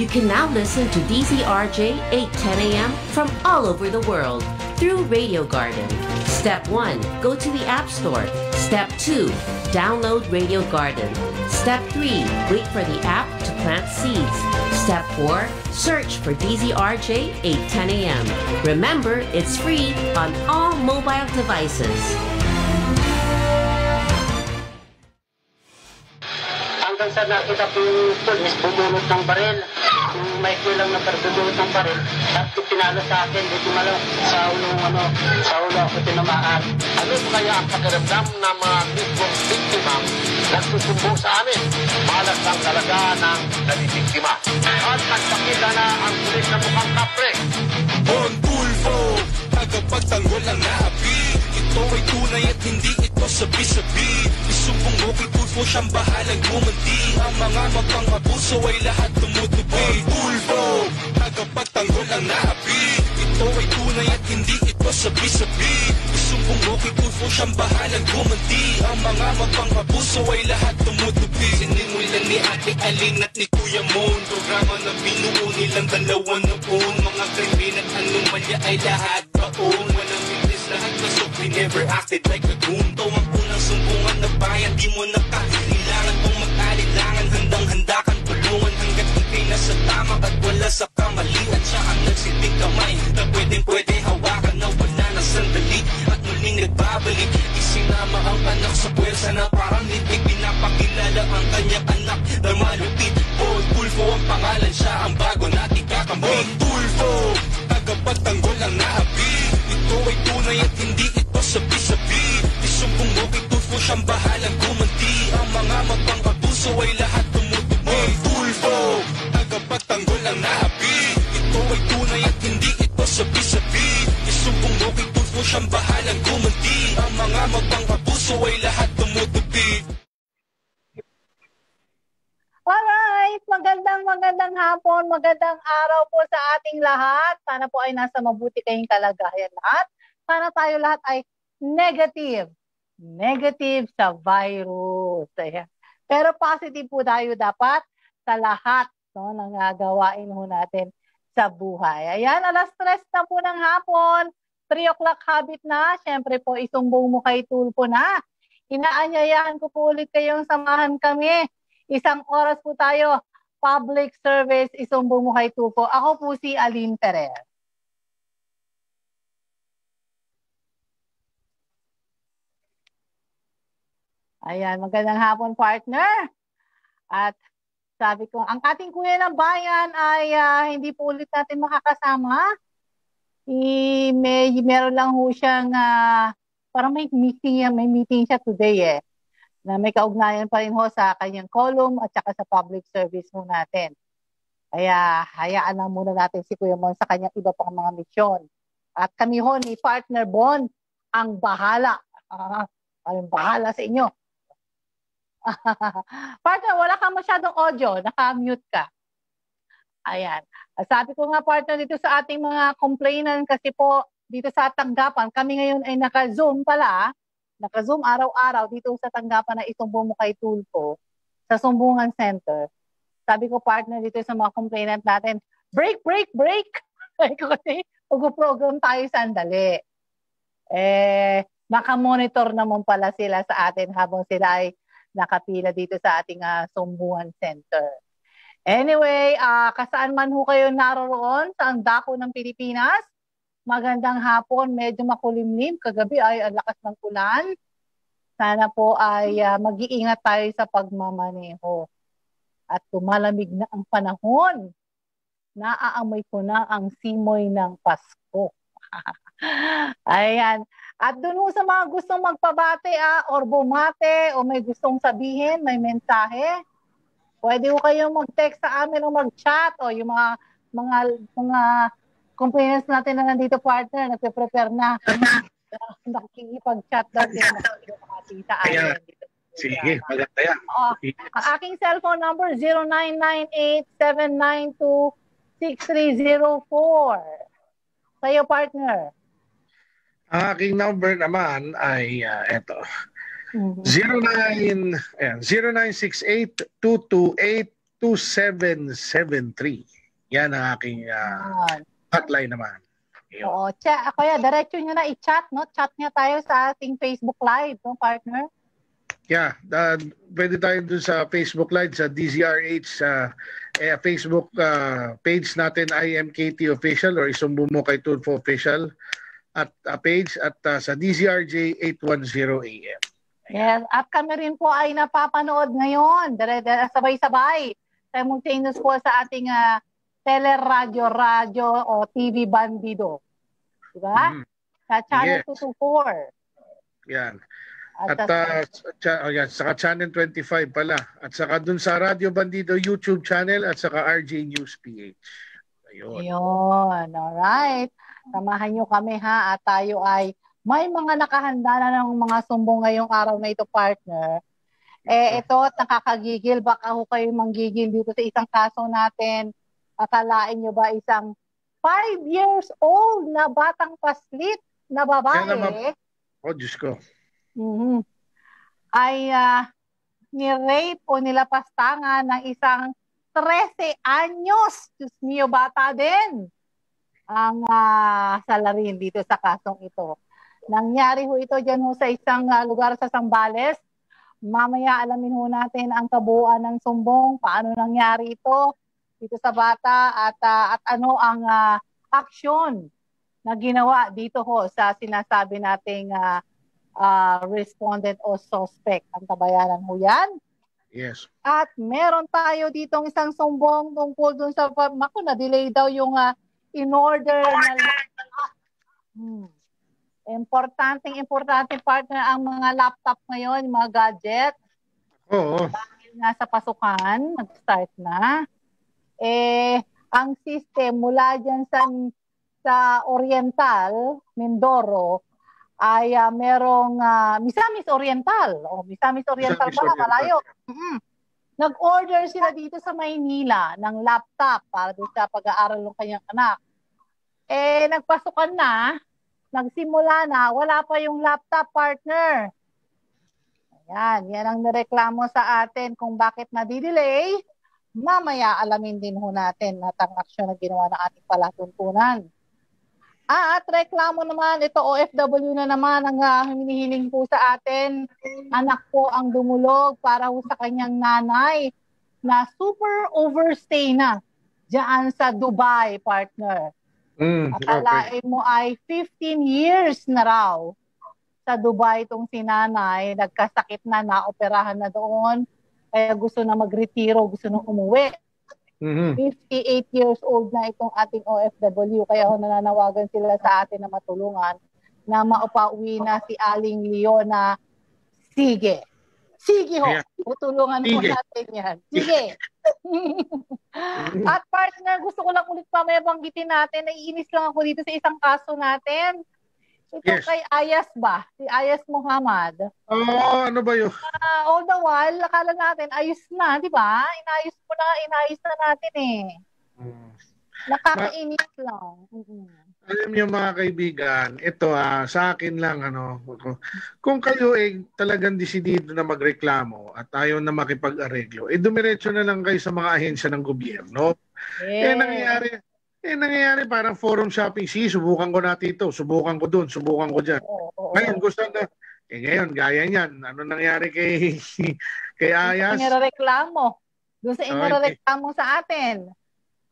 You can now listen to DZRJ 810 AM from all over the world through Radio Garden. Step 1, go to the App Store. Step 2, download Radio Garden. Step 3, wait for the app to plant seeds. Step 4, search for DZRJ 810 AM. Remember, it's free on all mobile devices. Hanggang sa nakita po yung miss bumulot ng baril. Yung mic ko lang na bumulot ng baril. Tapos pinalo sa akin, dito malam sa ulong ano, sa ulo ako tinamaan. Ano kaya ang pakiramdam ng mga mismong biktima nagsusumbong sa amin? Malas lang talaga ng nabibiktima. At nagpakita na ang pulis na mukhang kapre. Mon Tulfo, tagapagtanggol ang nabi. Ito ay tunay at hindi ito sabi-sabi. Isumbong Mo Kay Tulfo, siyang bahalang gumanti. Ang mga mapang-abuso ay lahat tumutubi. Tulfo, tagapagtanggol ang naapi. Ito ay tunay at hindi ito sabi-sabi. Isumbong Mo Kay Tulfo, siyang bahalang gumanti. Ang mga mapang-abuso ay lahat tumutubi. Sinimulan ni Ate Aline at ni Kuya Mon. Programa na binuo nilang dalawa noon. Mga krimen at anomalya ay lahat baon. Walang witness, lahat kasok. We never acted like a goon. Ito ang unang sumbungan na bayan, di mo nakahilangan. Kung mag-alilangan, handang-handa kang tulungan. Hanggat ikay nasa tama at wala sa kamalian. Siya ang nagsiting kamay na pwedeng-pwede hawakan na wala na sandali. At muling nagbabalik, isinama ang anak sa pwersa na parang litig. Pinapakilala ang kanyang anak na malupit. Bon Tulfo ang pangalan, siya ang bago natin kakampi. Bon Tulfo, tagapagtanggol ang naabi. Ito ay tunay at hindi ito sabi-sabi. Isumbong Mo Kay Tulfo, siyang bahalang gumanti. Ang mga magpang-abuso ay lahat tumutubo. Tulfo, tagapagtanggol ang naabi. Ito ay tunay at hindi ito sabi-sabi. Isumbong Mo Kay Tulfo, siyang bahalang gumanti. Ang mga magpang-abuso ay lahat tumutubo. Alright, magandang hapon, magandang araw po sa ating lahat. Sana po ay nasa mabuti kayong kalagayan lahat. Sana tayo lahat ay negative sa virus. Ayan. Pero positive po tayo dapat sa lahat no, ng gagawain ho natin sa buhay. Ayan, alas 3 na po ng hapon, 3 o'clock habit na. Siyempre po, Isumbong Mo Kay Tulfo na. Inaanyayahan ko po ulit kayong samahan kami. Isang oras po tayo, public service, Isumbong Mo Kay Tulfo. Ako po si Aline Perez. Ayan, magandang hapon partner. At sabi ko, ang ating kuya ng bayan ay hindi po ulit natin makakasama. Meron lang ho siyang, parang may meeting siya today eh. Na may kaugnayan pa rin ho sa kanyang column at saka sa public service mo natin. Kaya hayaan na muna natin si Kuya Mon sa kanyang iba pang mga misyon. At kami ho ni Partner Bon ang bahala. Ang bahala sa inyo. Partner, wala kang masyadong audio. Naka-mute ka. Ayan. Sabi ko nga partner dito sa ating mga complainant kasi po dito sa tanggapan, kami ngayon ay naka-zoom pala. Naka-zoom araw-araw dito sa tanggapan na Isumbong Mo Kay Tulfo sa Sumbuang Center. Sabi ko partner dito sa mga complainant natin, break! Kasi ugo-program tayo sandali. Eh, nakamonitor naman pala sila sa atin habang sila ay nakapila dito sa ating Sumbuang Center. Anyway, kasaan man ho kayo naroroon sa ang dako ng Pilipinas, magandang hapon, medyo makulimlim. Kagabi ay ang lakas ng ulan. Sana po ay mag-iingat tayo sa pagmamaneho. At tumalamig na ang panahon. Naaamoy ko na ang simoy ng Pasko. Ayan. At doon sa mga gustong magpabate or bumate o may gustong sabihin, may mensahe, pwede ko kayong mag-text sa amin o mag-chat o yung mga complainants natin na nandito partner, nagpe-prepare na. Nakikipag-chat daw din nakikita ayan. Sige, maganda yan. Ang aking cellphone number 0998-792-6304. Sa'yo partner. Ang aking number naman ay eto. 0968-228 2773. Yan ang aking hotline naman. Ayun. Oo. Kaya diretso nyo na i-chat, no? Chat nyo tayo sa ating Facebook Live, no, partner? Yeah. Pwede tayo dun sa Facebook Live, sa DZRH, Facebook page natin, IMKT Official or Isumbong Mo Kay Tulfo Official at page at sa DZRJ 810 AM. Yes, at kami rin po ay napapanood ngayon, sabay-sabay, simultaneous po sa ating teleradyo o TV Bandido. Diba? Mm. Sa Channel 224. Yan. At saka Channel 25 pala. At saka dun sa Radio Bandido YouTube channel at saka RJ News PH. Ayun. Ayun. Alright. Samahan nyo kami ha at tayo ay may mga nakahanda na ng mga sumbong ngayong araw na ito, partner. Eh, ito, nakakagigil. Baka ho kayo manggigil dito sa isang kaso natin. Akalain nyo ba isang 5 years old na batang paslit na babae? Oh, Diyos ko. Mm-hmm. Ay ni-rape o nilapastangan ng isang 13 anyos. Diyos niyo, bata din. Ang salarin dito sa kasong ito. Nangyari ho ito dyan ho sa isang lugar sa Zambales. Mamaya alamin ho natin ang kabuuan ng sumbong, paano nangyari ito dito sa bata at ano ang aksyon na ginawa dito ho sa sinasabi nating respondent o suspect. Ang tabayanan ho yan. Yes. At meron tayo ditong isang sumbong tungkol dun sa na-delay daw yung in-order na Importante partner ang mga laptop ngayon, mga gadget. Oo. Dahil nga sa pasukan, nag-start na. Eh, ang system mula dyan sa Oriental, Mindoro, ay merong Misamis Oriental. O, Misamis Oriental pala, malayo. Mm-hmm. Nag-order sila dito sa Maynila ng laptop para doon sa pag-aaral ng kanyang anak. Eh, nagpasukan na. Nagsimula na, wala pa yung laptop, partner. Ayan, yan ang nireklamo sa atin kung bakit nadidelay. Mamaya alamin din ho natin na ang aksyon na ginawa ng ating palatuntunan. At reklamo naman, ito OFW na naman ang hinihiling po sa atin. Anak po ang dumulog para sa kanyang nanay na super overstay na dyan sa Dubai, partner. Akalain mo ay 15 years na raw sa Dubai itong si nanay, nagkasakit na, naoperahan na doon, kaya gusto na magretiro, gusto na umuwi. 58 years old na itong ating OFW, kaya nananawagan sila sa atin na matulungan na maupauwi na si Aling Leona. Sige. Sige ho, tutulungan po natin yan. Sige. At partner, gusto ko lang ulit pa may banggitin natin. Naiinis lang ako dito sa isang kaso natin. Ito kay Ayas ba? Si Ayas Muhammad. Ano ba yun? All the while, akala natin, ayos na, di ba? Inayos mo na, inayos na natin eh. Nakakainis lang. Alam niyo mga kaibigan, ito sa akin lang, ano, kung kayo eh talagang desidido na magreklamo at ayaw na makipag-areglo, eh dumiretso na lang kayo sa mga ahensya ng gobyerno. Yeah. Eh nangyayari parang forum shopping, subukan ko natin ito, subukan ko dun, subukan ko dyan. Ngayon gusto na, eh ngayon gaya niyan, ano nangyari kay Ayas? Doon sa inyo reklamo sa atin.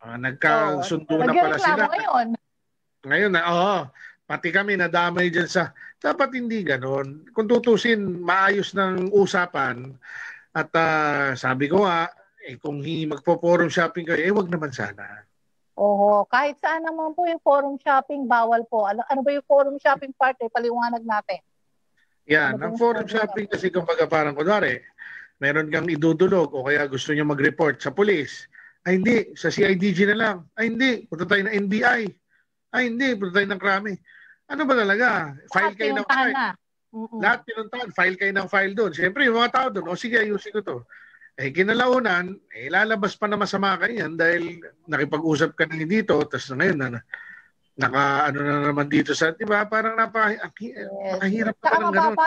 Nagkasundo na pala sila. Ngayon na, pati kami nadamay dyan sa, dapat hindi ganon. Kung tutusin, maayos ng usapan. At sabi ko kung magpo-forum shopping kayo, wag naman sana. Oo, kahit saan naman po yung forum shopping, bawal po. Ano ba yung forum shopping part? Paliwanag natin. Yan, ang forum shopping kasi kumbaga parang kunwari, meron kang idudulog o kaya gusto nyo mag-report sa pulis. Ay hindi, sa CIDG na lang. Ay hindi, punta tayo ng NBI. Ay hindi, punta tayo ng krami. Ano ba talaga? File kayo ng file. Lahat pinuntahan, file kayo ng file doon. Siyempre, yung mga tao doon, sige, ayusin ko to. Eh, kinalaunan, lalabas pa na masama kayo yan dahil nakipag-usap ka na dito, tapos ngayon na naka-ano na naman dito sa, di ba? Parang napakahirap pa ng ganun.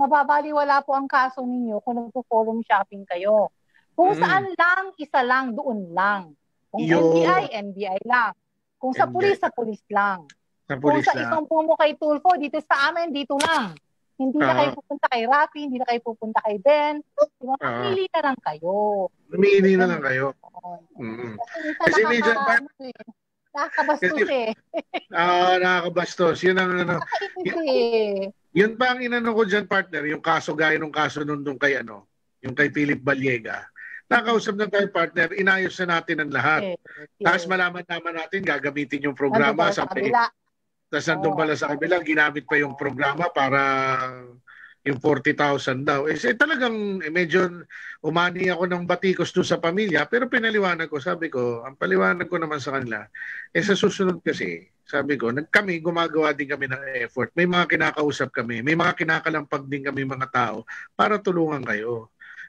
Mababaliwala po ang kaso ninyo kung nagpo-forum shopping kayo. Kung saan lang, isa lang, doon lang. Kung NBI, NBI lang. Kung sa pulis, sa pulis lang. Kung sa Isumbong Mo Kay Tulfo, dito sa amin, dito lang. Hindi na kayo pupunta kay Rafi, hindi na kayo pupunta kay Ben. Pumili na lang kayo. Pumili na lang kayo. Kasi medyo nakakabastos eh. Oo, nakakabastos. Yun ang ano. Yun pa ang inano ko dyan, partner. Yung kaso gaya nung kaso nung kay ano, yung kay Philip Balliega. Nakausap na tayo, partner, inayos na natin ang lahat. Tapos malaman naman natin, gagamitin yung programa sa kabila. Tapos nandun pala sa kabila, ginamit pa yung programa para yung 40,000 daw. Eh talagang medyo umani ako ng batikos doon sa pamilya, pero pinaliwanag ko, sabi ko, ang paliwanag ko naman sa kanila, eh sa susunod kasi, sabi ko, kami, gumagawa din kami ng effort. May mga kinakausap kami, may mga kinakalampag din kami mga tao para tulungan kayo.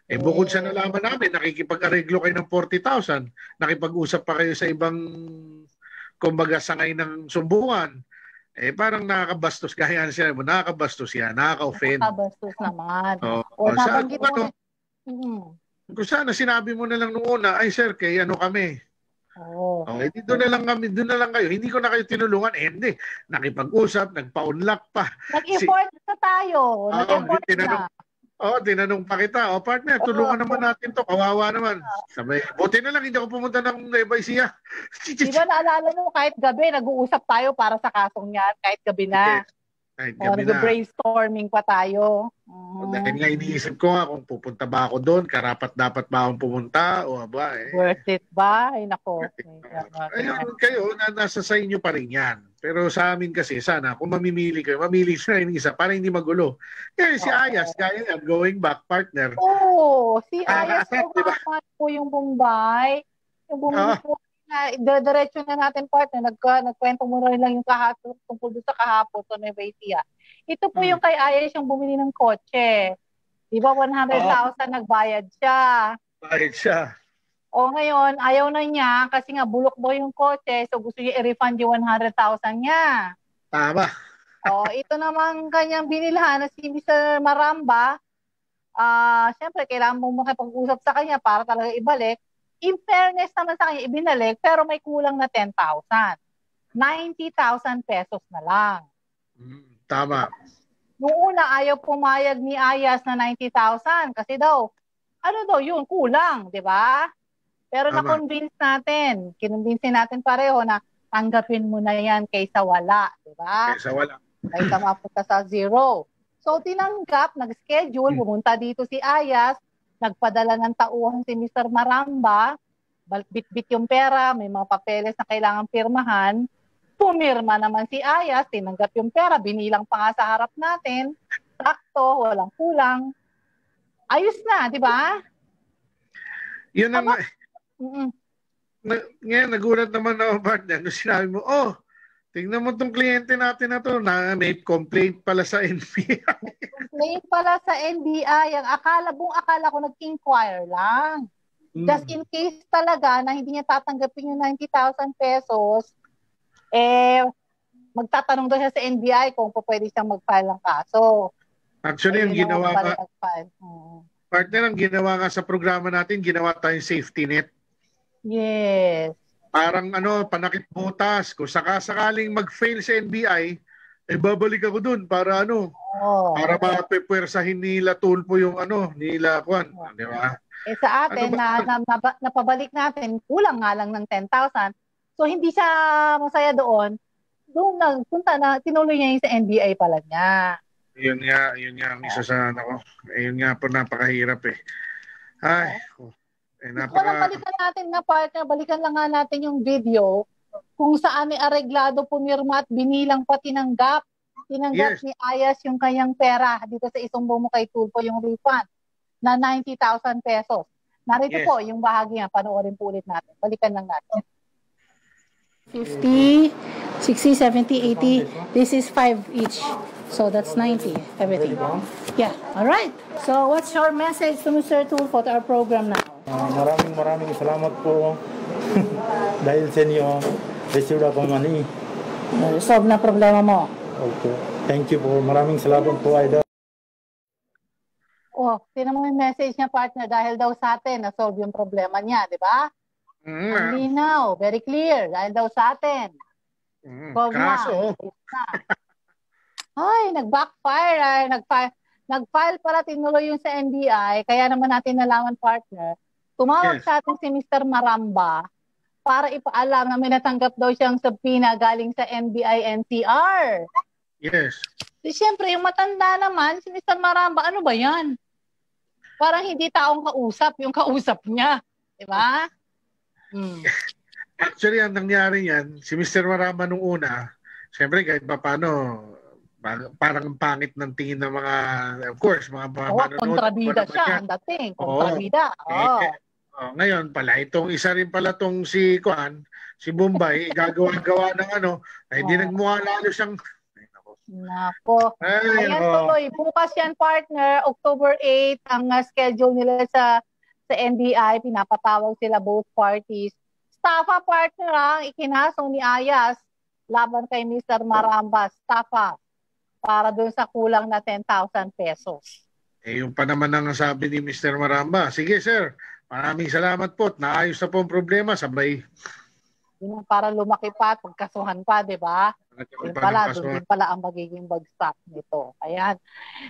Eh bukod sa nalaman namin, nakikipag-areglo kayo ng 40,000, nakipag-usap pa kayo sa ibang, kumbaga, sangay ng sumbungan, eh parang nakakabastos, kahit siya mo, nakakabastos yan, nakaka-offend. Nakakabastos naman. O nabanggit mo. Ano, kung sana sinabi mo na lang nung una, ay sir, kay ano kami. Okay, dito na lang kami, doon na lang kayo. Hindi ko na kayo tinulungan, eh hindi. Nakipag-usap, nagpa-unlock pa. Nag-effort na tayo. Nag-effort na. Tinanong pa kita. Partner, tulungan naman natin to. Kawawa naman. Sabay, buti na lang, hindi ako pumunta ng Nueva Ecija. Di ba naalala mo, kahit gabi, nag-uusap tayo para sa kasong niyan. Kahit gabi na. Kahit gabi na. Nag-brainstorming pa tayo. Dahil nga iniisip ko nga kung pupunta ba ako doon, karapat-dapat ba akong pumunta, o ba eh. Worth it ba? Ay, nako. Ayun, kayo, nasa sa inyo pa rin yan. Pero sa amin kasi, sana, kung mamimili kayo, mamili siya ng isa para hindi magulo. Kaya si Ayas, kaya yan, going back, partner. Oo, si Ayas, umapat po yung Bombay. Yung Bombay po, diretso na natin, partner. Nagkwento mo na rin lang yung kahapon, tungkol doon sa kahapon, so may Baitia. Ito po yung kay Ayas yung bumili ng kotse. Diba, 100,000 nagbayad siya. Bayad siya. O ngayon, ayaw na niya kasi nga bulok daw yung kotse, so gusto niya i-refund yung 100,000 niya. Tama. O, ito namang kanyang binilhan na si Mr. Maramba, siyempre kailangan mong makipag-usap sa kanya para talaga ibalik. In fairness naman sa kanya, ibinalik, pero may kulang na 10,000. 90,000 pesos na lang. Tama. Noong una, ayaw pumayag ni Ayas na 90,000 kasi daw, ano daw yun, kulang, di ba? Pero na-convince natin, kinumbinsin natin pareho na tanggapin mo na yan kaysa wala, di ba? Kaysa wala. Kaysa mapunta sa zero. So, tinanggap, nag-schedule, pumunta dito si Ayas, nagpadala ng tauhan si Mr. Maramba, bit-bit yung pera, may mga papeles na kailangan pirmahan, pumirma naman si Ayas, tinanggap yung pera, binilang pa nga sa harap natin, sakto, walang kulang. Ayos na, di ba? Yun ang... Ngayon, nagulat naman ako, partner, nung sinabi mo, tingnan mo itong kliyente natin na ito, na may complaint pala sa NBI. Complaint pala sa NBI. Ang akala ko nag-inquire lang. Just in case talaga na hindi niya tatanggapin yung 90,000 pesos, eh, magtatanong daw siya sa NBI kung pwede siyang mag-file ng kaso. Actually, yung ginawa ka, partner, ang ginawa ka sa programa natin, ginawa tayong safety net. Yes. Parang ano, panakit butas. Kung sakaling mag-fail sa NBI, eh babalik ako dun para ano, para mapipwersahin nila Tulfo yung ano, nila Kwan. Di ba? Eh sa atin, napabalik natin, kulang nga lang ng 10,000. So hindi siya masaya doon. Doon nagpunta na, tinuloy niya yung sa NBI pala niya. Yun nga ang isa sa ako. Yun nga po, napakahirap eh. Ay, balikan natin na partner, balikan lang nga natin yung video kung saan ni Areglado pumirma at binilang pa tinanggap ni Ayas yung kanyang pera dito sa Isumbong Mo Kay Tulfo yung refund na 90,000 pesos. Narito po yung bahagi nga, panoorin po ulit natin. Balikan lang natin. 50, 60, 70, 80, this is 5 each. So that's 90, everything. Yeah, all right. So what's your message to Mr. Tulfo at our program now? Maraming salamat po dahil sa inyo receive akong money. Resolve na problema mo. Okay. Thank you po. Maraming salamat po, Idol. mo, tinan mo yung message niya, partner, dahil daw sa atin, na-solve yung problema niya, di ba? Ang linaw, very clear, dahil daw sa atin. Kaso. Na. Ay, nag-backfire, ay, nag-file para tinuloy yung sa NBI, kaya naman natin nalaman, partner, tumawag sa atin si Mr. Maramba para ipaalam na may natanggap daw siyang subpoena galing sa NBI-NCR. Yes. So, siyempre, yung matanda naman, si Mr. Maramba, ano ba yan? Parang hindi taong kausap, yung kausap niya. Diba? Hmm. Actually, ang nangyari yan, si Mr. Maramba nung una, siyempre, kahit pa paano, parang pangit ng tingin ng mga, of course, mga manonood. Kontrabida siya, ang dating. Kontrabida. Oo. Oh, ngayon pala, itong isa rin pala tong si Kuan, si Bombay, gagawa-gawa ng ano, ay hindi nagmukha lalo siyang... Nako. Ayan tuloy, bukas yan, partner, October 8 ang schedule nila sa NBI, pinapatawag sila both parties. Staffa, partner, ang ikinasong ni Ayas laban kay Mr. Maramba, staffa, para doon sa kulang na 10,000 pesos. Eh, yung pa naman ang sabi ni Mr. Maramba, sige sir, maraming salamat po. Naayos na po ang problema. Sabay. Yun para lumaki pa at magkasuhan pa, di ba? Doon pala ang magiging bagsak nito. Ayan.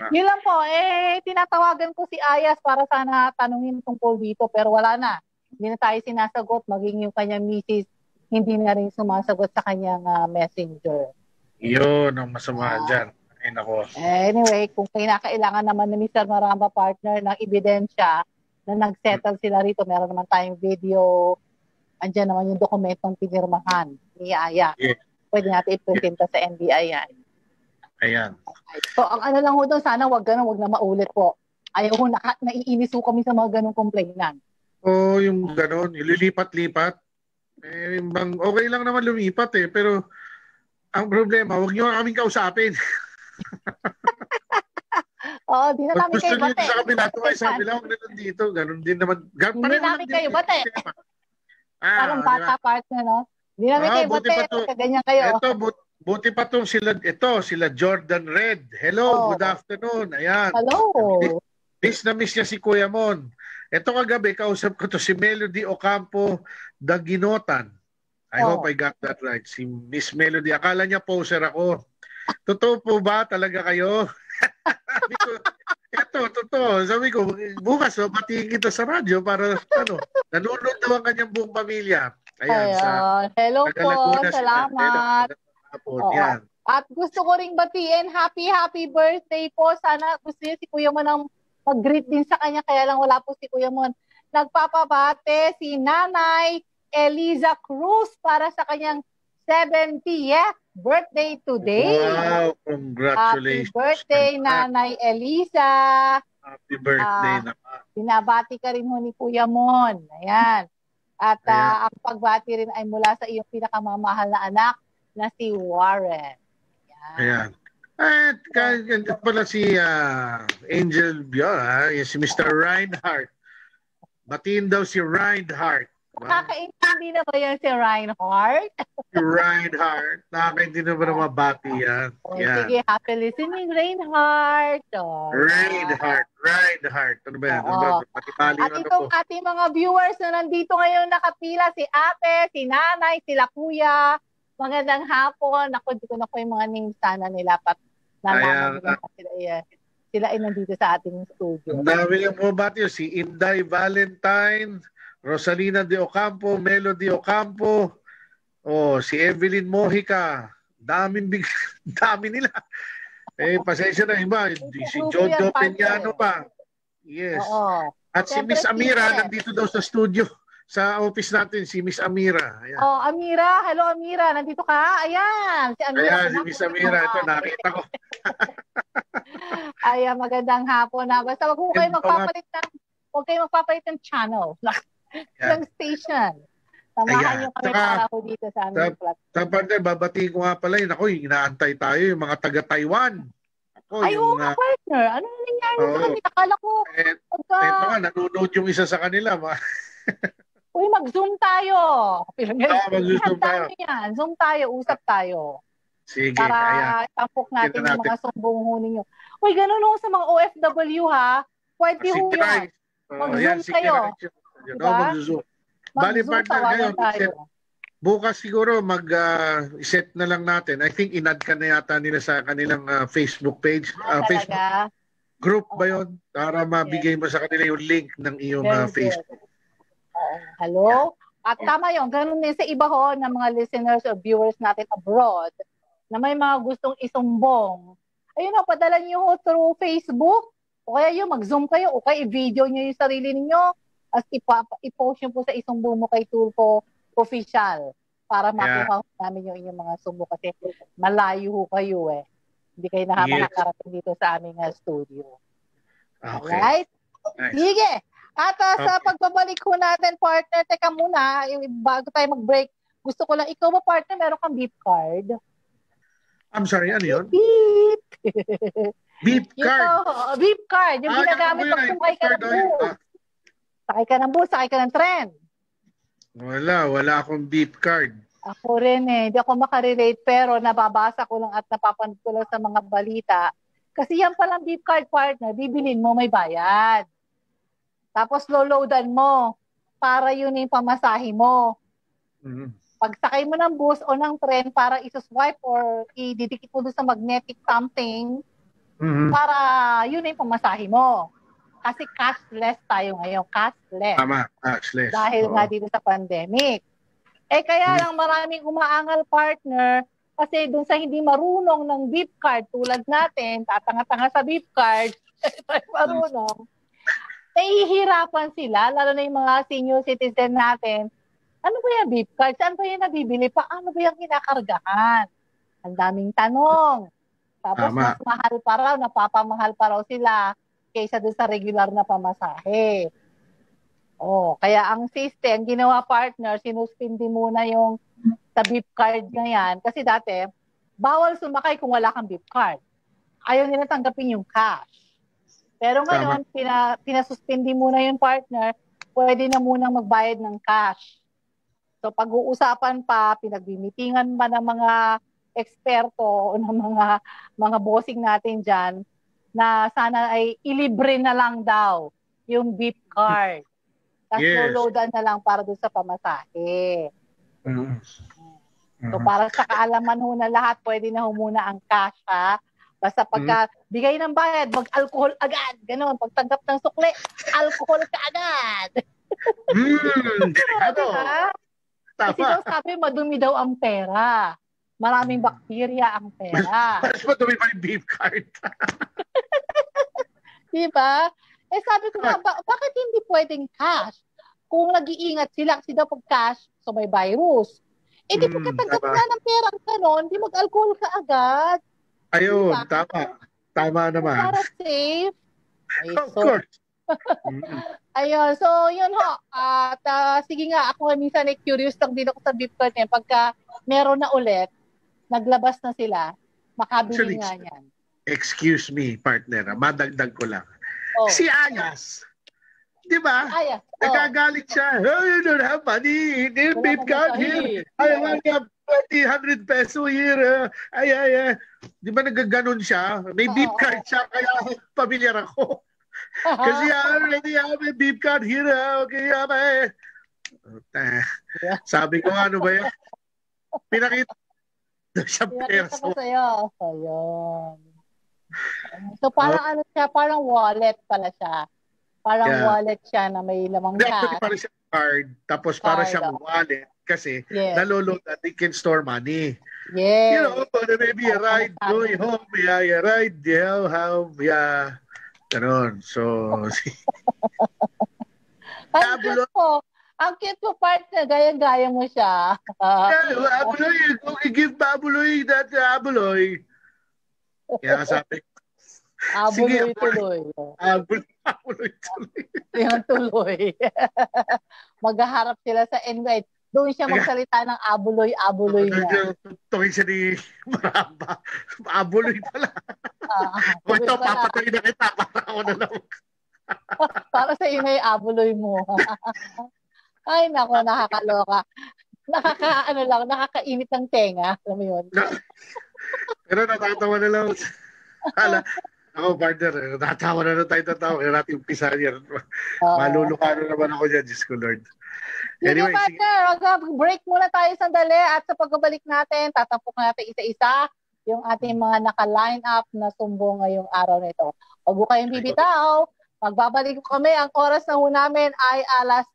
Ah. Yun lang po. Eh, tinatawagan ko si Ayas para sana tanungin tungkol dito. Pero wala na. Hindi na tayo sinasagot. Maging yung kanyang misis, hindi na rin sumasagot sa kanyang messenger. Yun ang masama dyan. Ay, nako. Anyway, kung kinakailangan naman ni Mr. Maramba, partner, ng ebidensya, na nagsettle sila rito. Meron naman tayong video. Andiyan naman yung dokumentong pinirmahan ni Aya. Yeah. Pwede natin ipresenta sa NBI yan. Ayan. Okay. So, ang ano lang ho doon, sana wag na maulit po. Ayaw ho, naiinis ho kami sa mga ganong complainan. Oo, yung ganon. Ililipat-lipat. Eh, bang, okay lang naman lumipat eh. Pero, ang problema, wag nyo kaming kausapin. Oo, di na namin kayo bate. Gusto nyo sa kabila, tumay sa kabila, huwag na nandito. Ganon din naman. Hindi namin kayo bate. Parang bata part na, no? Hindi namin kayo bate. Kaganyan kayo. Ito, buti pa itong sila, ito, sila Jordan Red. Hello, good afternoon. Ayan. Hello. Miss na miss niya si Kuya Mon. Ito kagabi, kausap ko to si Melody Ocampo Daginotan. I hope I got that right. Si Miss Melody, akala niya poser ako. Totoo po ba talaga kayo? Ito, totoo. Sabi ko, bukas, batiin kita sa radyo para, ano, nanonood daw ang kanyang buong pamilya. Ayan. Hello po, salamat. At gusto ko ring batiin, happy birthday po. Sana gusto niya si Kuya Mon ang mag-greet din sa kanya, kaya lang wala po si Kuya Mon. Nagpapabate si Nanay Eliza Cruz para sa kanyang 70th birthday today. Wow, congratulations. Happy birthday, Nanay Eliza. Happy birthday naman. Binabati ka rin ho ni Kuya Mon. Ayan. At ang pagbati rin ay mula sa iyong pinakamamahal na anak na si Warren. Ayan. Ayan. At pala si Angel Bia, si Mr. Reinhardt. Batiin daw si Reinhardt. Nakakaintindi na ba yan si Reinhardt? Si Reinhardt. Nakakaintindi na ba na mabati yan? Sige, happy listening, Reinhardt. Reinhardt. Ano ba yan? At itong ating mga viewers na nandito ngayon nakapila, si ate, si nanay, sila kuya. Magandang hapon. Ako, di ko na ko yung mga names sana nila. Nalaman nila sila yan. Sila ay nandito sa ating studio. Ang dami lang po ba ito? Si Inday Valentine, Rosalina de Ocampo, Melo de Ocampo, si Evelyn Mojica. Dami nila. Eh, pasensya na iba. Si Jojo Peñano pa. Yes. At si Miss Amira, nandito daw sa studio. Sa office natin, si Miss Amira. Oh, Amira. Hello, Amira. Nandito ka? Ayan. Si Amira. Ayan, si Miss Amira. Ito, nakita ko. Ayan, magandang hapon na. Basta wag ko kayo magpapalit ng channel. Lang station. Tamahan nyo kami para ako dito sa aming platform. Tapos, babatiin ko nga pala yun. Ako, inaantay tayo yung mga taga-Taiwan. Ay, oo nga, partner. Ano nangyari sa kanila? Akala ko. Ito nga, nanonood yung isa sa kanila. Uy, mag-zoom tayo. Mag-zoom tayo. Zoom tayo, usap tayo. Sige, ayan. Para tampok natin yung mga sumbong ninyo. Uy, ganun ho sa mga OFW, ha? Pwede ho yan. Mag-zoom kayo. Mag-zoom. Bali partner ngayon, bukas siguro mag-set na lang natin. I think in-add ka na yata nila sa kanilang Facebook page. Facebook group ba yun? Para mabigay mo sa kanila yung link ng iyong Facebook. Hello? At tama yun. Ganun din sa iba ho ng mga listeners or viewers natin abroad na may mga gustong isumbong. Ayun ho, padala nyo ho through Facebook. O kaya yun, mag-zoom kayo. O kaya i-video nyo yung sarili ninyo. As i-post nyo po sa Isumbong Mo Kay Tulfo official. Para makuha namin yung inyong mga sumbo. Kasi malayo ho kayo eh. Hindi kayo nakakarating dito sa aming studio. Okay. Alright? Nice. Sige. At sa pagbabalik ko natin, partner, teka muna, bago tayo mag-break, gusto ko lang, ikaw ba partner, meron kang beep card? I'm sorry, ano yun? Beep! Beep card? Beep card, yung ginagamit pag sumakay ka ng bus. Sakay ka ng bus, sakay ka ng tren. Wala akong beep card. Ako rin eh, di ako makarelate pero nababasa ko lang at napapanood ko lang sa mga balita. Kasi yan palang beep card, partner, bibilin mo, may bayad. Tapos loloadan mo para yun yung pamasahe mo. Pagsakay mo ng bus o ng tren para isuswipe or ididikit mo doon sa magnetic something para yun yung pamasahe mo. Kasi cashless tayo ngayon. Cashless. Tama, cashless. Dahil nga dito sa pandemic. Eh kaya lang maraming umaangal, partner, kasi doon sa hindi marunong ng beep card tulad natin, tatanga-tanga sa beep card, marunong, nahihirapan sila, lalo na yung mga senior citizen natin. Ano ba yung beep card? Saan ba yung nabibili? Paano ba yung kinakargahan? Ang daming tanong. Tapos mas mahal pa raw, napapamahal pa raw sila kaysa doon sa regular na pamasahe. Oh, kaya ang system, ginawa partner, sinuspindi muna yung sa beep card na yan. Kasi dati, bawal sumakay kung wala kang beep card. Ayaw nila tanggapin yung cash. Pero ngayon, pinasuspindi muna yung partner, pwede na munang magbayad ng cash. So pag-uusapan pa, pinagmimitingan pa ng mga eksperto o ng mga bossing natin dyan na sana ay ilibre na lang daw yung beep card. Tapos loloadan na lang para doon sa pamasahe. So para sa kaalaman ho na lahat, pwede na ho muna ang cash ha. Basta pagka bigay ng bayad, mag-alcohol agad. Ganon, pagtanggap ng sukle, alcohol ka agad. Delikado. Kasi daw sabi, madumi daw ang pera. Maraming bakterya ang pera. Mas madumi pa yung beef card. Diba? Eh sabi ko na, bakit hindi pwedeng cash? Kung nag-iingat sila, kasi daw pag cash, so may virus. Eh di pagkatanggap na ng pera ang ganon, di mag-alcohol ka agad. Ayun, tama naman. Para safe. Ay, of course. Ayun, so yun ho. At sige nga, ako minsan curious lang din ako sa beep card niya. Pagka meron na ulit, naglabas na sila, makabili nga yan. Excuse me, partner. Madagdag ko lang. Si Ayas. Di ba? Ayas. Nagagalit siya. Oh, you don't have money. Here, beep card here. I want to have 100 peso here. Ay. Di ba nagaganon siya? May beep card siya, kaya pamilyar ako. Kasi already have a beep card here. Okay, abay. Sabi ko, ano ba yun? Pinakita siya perso. Ayun. So parang ano siya, parang wallet pala siya. Parang wallet siya na may lamang niya. Parang siya card, tapos para siyang wallet. Kasi nalulog that they can store money. Yes. You know, maybe a ride going home, a ride, ganon. So, ang cute po, partner, gaya-gaya mo siya. Abuloy, give Abuloy that Abuloy. Kaya sabi ko. Abuloy tuloy. Abuloy tuloy. Yung tuloy. Maghaharap sila sa NBI. Doon siya magsalita ng abuloy na. Tungin siya ni Maramba. Abuloy pala. Ito, papatuloy na kita para ako na lang. Para sa inyo yung abuloy mo. Ay, naku, nakakaloka. Nakakainit ng tenga. Alam mo yun? Pero natatawa na lang. Oo, partner. Natawa na tayo, natawa. Kaya natin umpisa yan. Maluluka na naman ako dyan, Diyos ko, Lord. Anyway, sige, partner. Break muna tayo sandali at sa pagbabalik natin, tatapok natin isa-isa yung ating mga naka-line up na sumbong ngayong araw na ito. Huwag ko kayong bibitaw. Magbabalik kami. Ang oras na ho namin ay alas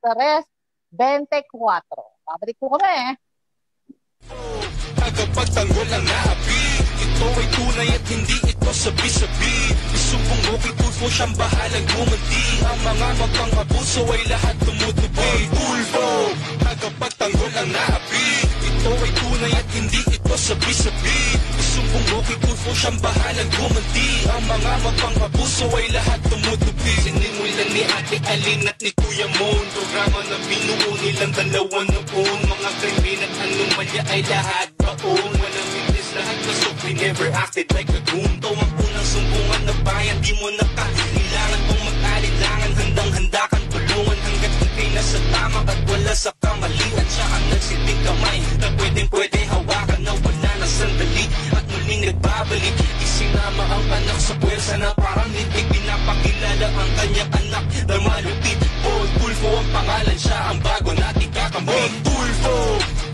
3:24. Babalik po kami. Tagapagtanggol ang naapit, ito ay tunay at hindi ito sabi-sabi. Isumbong Mo Kay Tulfo, siyang bahalang gumanti. Ang mga magpang-abuso ay lahat tumutubi. Tulfo, tagapagtanggol ang naapit, ito ay tunay at hindi ito sabi-sabi. Isumbong Mo Kay Tulfo, siyang bahalang gumanti. Ang mga magpang-abuso ay lahat tumutubi. Sinimulan ni Ate Aline at ni Kuya Mon, programa na binuo nilang dalawa noon. Mga krimen at anomalya ay lahat baon. Walang witness, lahat kasok, we never acted like a goon. Ito ang unang sumbungan na bayan, di mo nakakailangan pang mag-alilangan. Handang-handa kang tulungan hanggat ikay nasa tama at wala sa kamalian. Siya ang nagsilbing kamay na pwedeng-pwede hawakan na wala na sandali at muling nagbabalik. Isinama ang anak sa pwersa na parang nitig, pinapakilala ang kanyang anak na malupit. Bon Tulfo ang pangalan, siya ang bago natin kakamit. Bon Tulfo,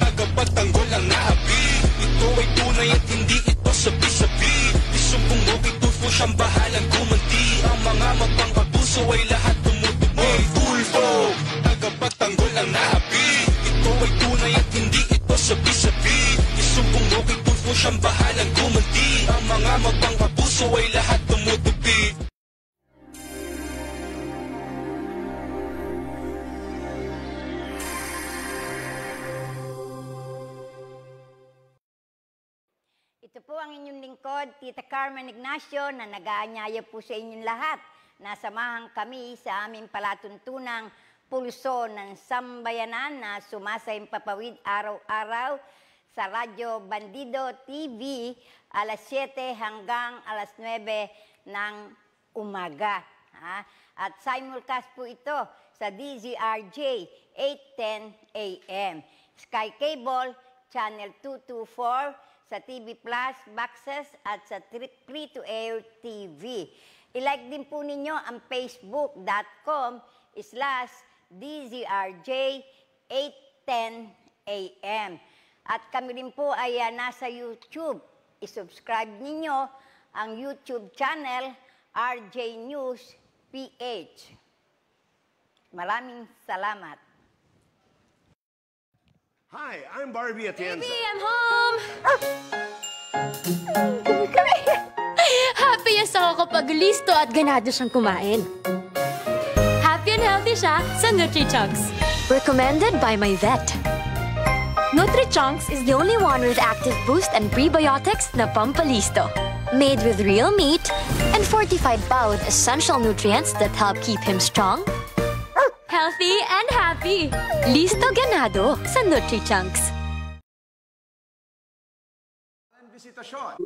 tagapagtanggol ang naabi, ito ay tunay at hindi ito sabi-sabi. Isumbong Mo Kay Tulfo, siyang bahalang gumanti. Ang mga magpang-abuso ay lahat tumutubo. Bon Tulfo, tagapagtanggol ang naabi, ito ay tunay at hindi ito sabi-sabi. Isumbong Mo Kay Tulfo, siyang bahalang gumanti. Ang mga magpang-abuso ay lahat tumutubo. Ito po ang inyong lingkod, Tita Carmen Ignacio, na nag-aanyaya po sa inyong lahat. Nasamahan kami sa aming palatuntunang pulso ng sambayanan na sumasayang papawid araw-araw sa Radyo Bandido TV alas 7 hanggang alas 9 ng umaga. At simulcast po ito sa DZRJ 810 AM, Sky Cable, Channel 224, sa TV Plus boxes at sa free-to-air TV. I-like din po ninyo ang facebook.com/DZRJ810AM. At kami rin po ay nasa YouTube. I-subscribe ninyo ang YouTube channel RJ News PH. Maraming salamat. Hi, I'm Barbie Atienza. Baby, I'm home! Happiest ako kapag listo at ganado siyang kumain. Happy and healthy siya sa NutriChunks. Recommended by my vet. NutriChunks is the only one with active boost and prebiotics na pampalisto. Made with real meat and fortified pa with essential nutrients that help keep him strong, healthy and happy. Listo ganado sa NutriChunks. Visitasyon.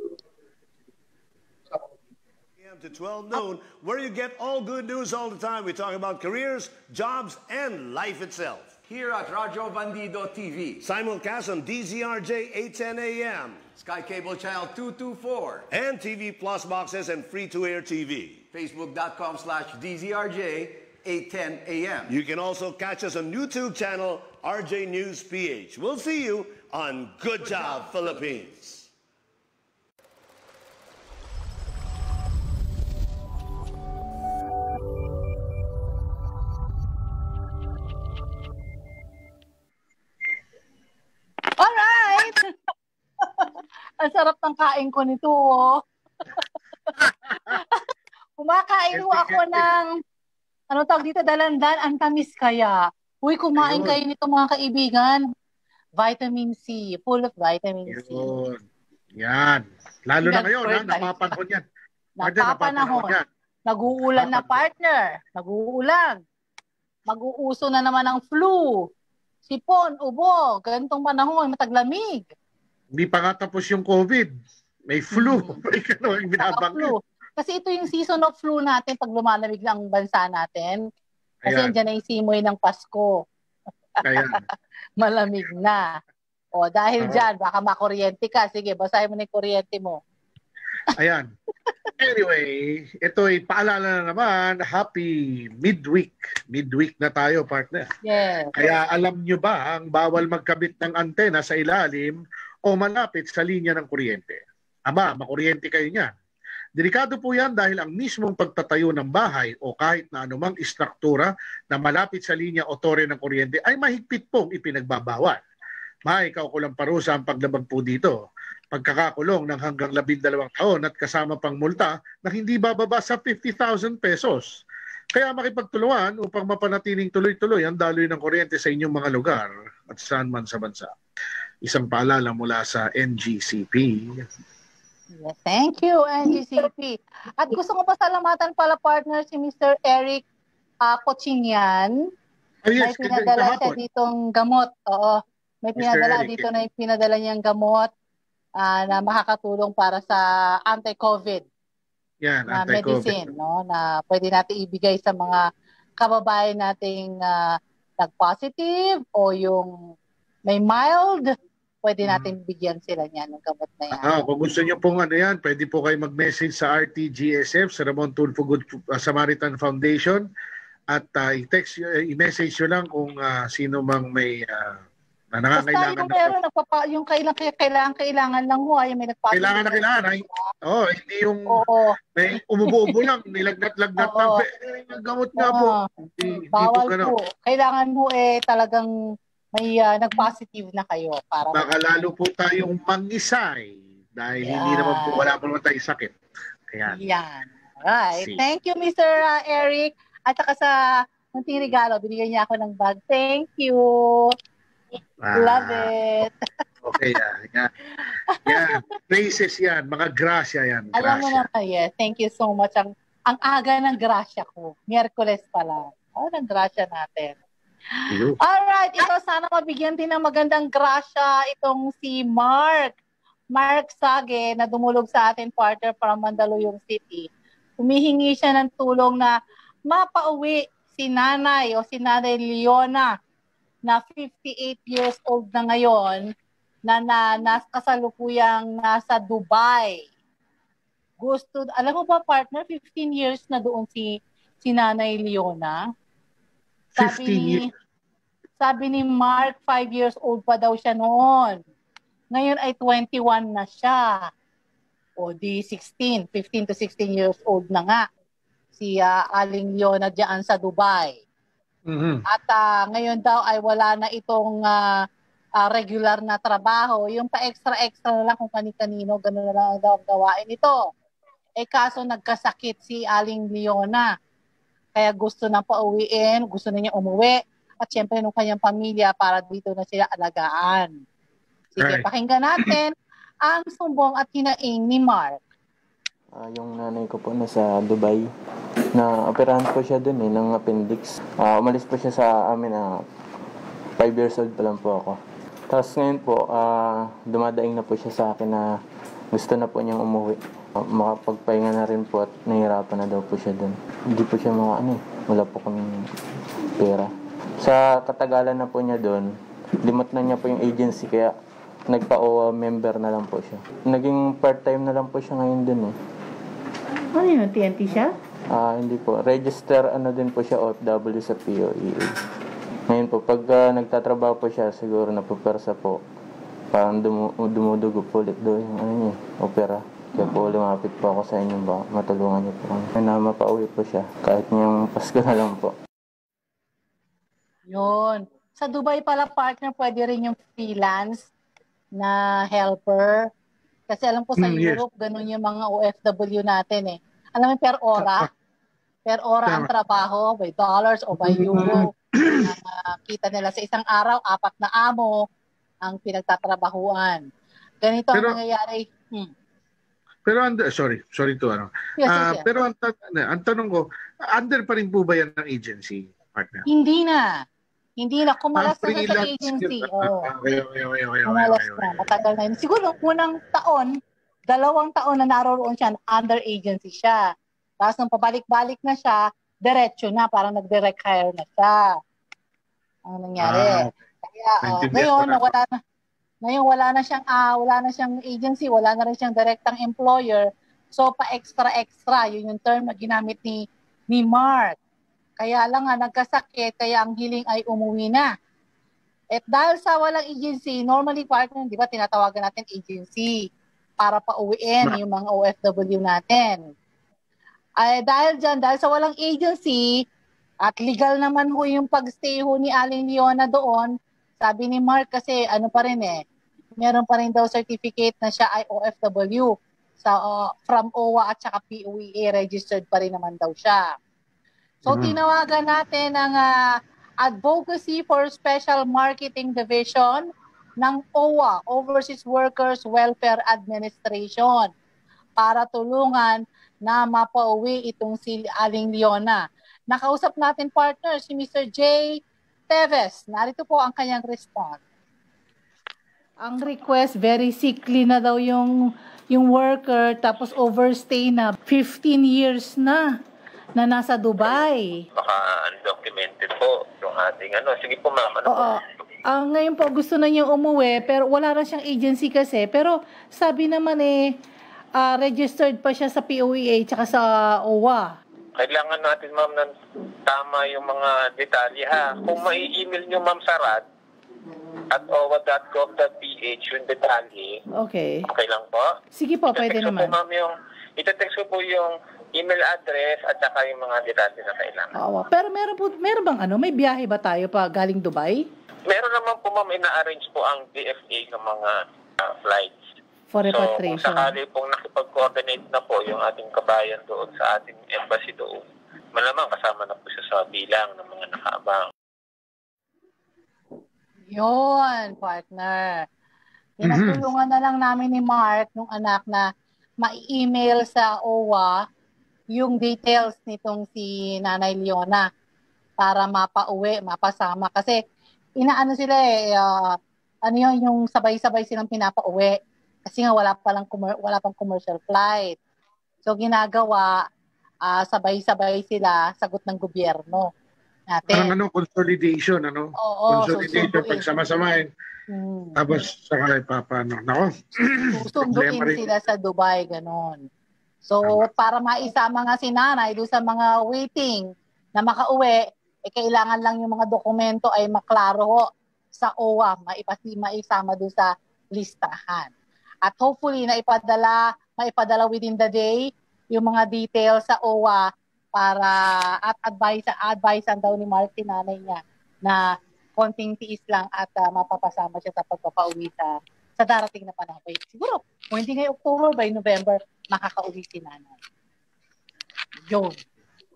8 to 12 noon, where you get all good news all the time. We talk about careers, jobs, and life itself. Here at Radyo Bandido TV. Simulcast on DZRJ 810 AM. Sky Cable Channel 224. And TV Plus boxes and free-to-air TV. Facebook.com/DZRJ 810 AM. You can also catch us on YouTube channel RJ News PH. We'll see you on Good Job Philippines. All right. Ang sarap ng kain ko nito. Kumakain ako ng ano tawag dito, dalandan, ang tamis kaya. Uy, kumain kayo nito mga kaibigan. Vitamin C, full of vitamin C. Yan. Lalo na kayo, napapanahon yan. Napapanahon. Nag-uulan na, partner. Nag-uulan. Mag-uuso na naman ang flu. Sipon, ubo. Ganitong panahon, mataglamig. Hindi pa nga tapos yung COVID. May flu. May ganun yung binabanggit. Kasi ito yung season of flu natin pag lumalamig na ang bansa natin. Kasi dyan na yung simoy ng Pasko. Malamig na. O dahil dyan, baka makuryente ka. Sige, basahin mo na yung kuryente mo. Ayan. Anyway, ito'y paalala na naman, happy midweek. Midweek na tayo, partner. Yeah. Kaya alam nyo ba ang bawal magkabit ng antena sa ilalim o malapit sa linya ng kuryente? Aba, makuryente kayo niyan. Delikado po yan dahil ang mismong pagtatayo ng bahay o kahit na anumang istruktura na malapit sa linya o tore ng kuryente ay mahigpit pong ipinagbabawal. May kaukulang parusa ang paglabag po dito. Pagkakakulong ng hanggang 12 taon at kasama pang multa na hindi bababa sa 50,000 pesos. Kaya makipagtulungan upang mapanatiling tuloy-tuloy ang daloy ng kuryente sa inyong mga lugar at saan man sa bansa. Isang paalala mula sa NGCP. Yes, thank you, NGCP. At gusto ko pasalamatan pala, partner, si Mr. Eric Cochinian. Oh, yes, may pinadala siya ditong gamot. Oo, may pinadala dito na pinadala niyang gamot na makakatulong para sa anti-COVID na medicine, no? Na pwede natin ibigay sa mga kababayan nating nag-positive o yung may mild. Pwede natin bigyan sila niyan ng gamot na yan. Ah, kung gusto niyo pong ano yan, pwede po kayo mag-message sa RTGSF, sa Ramon Tulfo Good Samaritan Foundation, at i-text, i-message nyo lang kung sino mang may nangangailangan. Basta yung, na yung kailangan lang ho, yung may nagpapagod. Kailangan. Ay, oh, hindi yung may umubo-ubo lang, nilagnat-lagnat lang. Gamot nga po. Bawal po. Kailangan mo talagang may nag-positive na kayo. Para baka lalo po tayong mangisay dahil hindi naman po, wala po naman tayong sakit. Ayan. Yan. Alright. See. Thank you, Mr. Eric. At saka sa munting regalo, binigyan niya ako ng bag. Thank you. Love it. Okay. Yeah. Praises yan. Mga grasya yan. Grasya. Alam mo naman, yes. Thank you so much. Ang aga ng grasya ko. Miyerkules pala. Oh, ng grasya natin. Alright, ito sana mabigyan din ng magandang grasya itong si Mark Sage na dumulog sa atin, partner, from Mandaluyong City. Humihingi siya ng tulong na mapauwi si nanay o si Nanay Leona na 58 years old na ngayon na kasalukuyang nasa Dubai. Gusto, alam mo ba, partner, 15 years na doon si Nanay Leona. Sabi ni Mark, 5 years old pa daw siya noon. Ngayon ay 21 na siya. O di 15 to 16 years old na nga. Si Aling Leona diyan sa Dubai. At ngayon daw ay wala na itong regular na trabaho. Yung pa extra-extra na lang kung kani-kanino, ganun na lang daw ang gawain ito. Eh kaso nagkasakit si Aling Leona. Kaya gusto na pauwiin, gusto na niya umuwi. At syempre, nung kanyang pamilya, para dito na sila alagaan. Sige, pakinggan natin ang sumbong at hinaing ni Mark. Yung nanay ko po nasa Dubai, na-operahan po siya dun ng appendix. Umalis po siya sa amin na 5 years old pa lang po ako. Tapos ngayon po, dumadaing na po siya sa akin na gusto na po niyang umuwi. Makapagpahinga na rin po at nahihirapan na daw po siya doon. Hindi po siya wala po kaming pera. Sa katagalan na po niya doon, limot na niya po yung agency kaya nagpa-OWA member na lang po siya. Naging part-time na lang po siya ngayon doon . Ano yun? TNT siya? Hindi po. Register din po siya OFW sa POEA. Ngayon po, pag nagtatrabaho po siya, siguro napapersa po. Parang dumudugo po ulit doon yung opera. Kaya po, lumapit po ako sa inyo ba? Matulungan niyo po kami. Na mapauwi po siya. Kahit niyang Pasko na lang po. Yun. Sa Dubai pala, partner, pwede rin yung freelance na helper. Kasi alam po sa Europe, ganun yung mga OFW natin . Alam mo, per ora. Per ora ang trabaho, by dollars o by euro. Kita nila sa isang araw, 4 na amo ang pinagtatrabahuan. Ganito ang nangyayari. Pero pero ang tanong ko, under pa rin po ba yan ng agency, partner? Hindi na kumalas na sa agency. Kumalas na, matagal na yun. Siguro unang taon, 2 taon na naroon siya, under agency siya. Tapos nung pabalik-balik na siya, diretso na, parang nag-direct hire na siya. Ang nangyari. Kaya ngayon wala na siyang agency, wala na rin siyang direktang employer. So, pa-extra-extra, yun yung term na ginamit ni Mark. Kaya lang nga, nagkasakit, kaya ang hiling ay umuwi na. At dahil sa walang agency, normally partner, di ba, tinatawagan natin agency para pauwiin yung mga OFW natin. Ay, dahil dyan, dahil sa walang agency, at legal naman ho yung pag-stay ho ni Aling Leona doon, sabi ni Mark kasi, ano pa rin eh, meron pa rin daw certificate na siya ay OFW. So, from OWA at saka POEA, registered pa rin naman daw siya. So, tinawagan natin ang Advocacy for Special Marketing Division ng OWA, Overseas Workers Welfare Administration, para tulungan na mapauwi itong si Aling Leona. Nakausap natin, partner, si Mr. J. Teves. Narito po ang kanyang response. Ang request, very sickly na daw yung worker, tapos overstay na 15 years na nasa Dubai. Baka undocumented po yung ating ano. Sige po, ma'am. Ano po? Ngayon po gusto na niya umuwi, pero wala na siyang agency kasi. Pero sabi naman registered pa siya sa POEA tsaka sa OWA. Kailangan natin, ma'am, ng tama yung mga detalye, ha. Kung mai-email niyo, ma'am, Sarat, at owa.gov.ph yung detalye. Okay. Okay lang po? Sige po, pwede naman. Itatext ko po yung email address at saka yung mga detalye na kailangan. Oo. Pero meron bang ano? May biyahe ba tayo pa galing Dubai? Meron naman po, ma'am. Ina-arrange po ang DFA ng mga flights. For repatriation. So, kung sakali pong nakipag-coordinate na po yung ating kabayan doon sa ating embassy doon, malamang kasama na po siya sa bilang ng mga nakaabang. Yun, partner. Pinatulungan na lang namin ni Mark nung anak na ma-email sa OWA yung details nitong si Nanay Leona para mapauwi, mapasama. Kasi inaano sila yung sabay-sabay silang pinapauwi. Kasi nga wala pang commercial flight. So ginagawa, sabay-sabay sila, sagot ng gobyerno natin. Parang consolidation, ano? Oo, consolidation, so pagsama-samahin. Tapos saka ipapano. Nako. Susunduin sila sa Dubai, ganun. So para maisama nga si nanay doon sa mga waiting na makauwi, kailangan lang yung mga dokumento ay maklaro sa OWA, maisama doon sa listahan. At hopefully, maipadala within the day yung mga details sa OWA para at advice daw ni Mark, nanay niya, na konting tiis lang at mapapasama siya sa pagpapauwi sa darating na panahon. Siguro, kung hindi ngayon October, by November, makakauwi si nanay. Yun.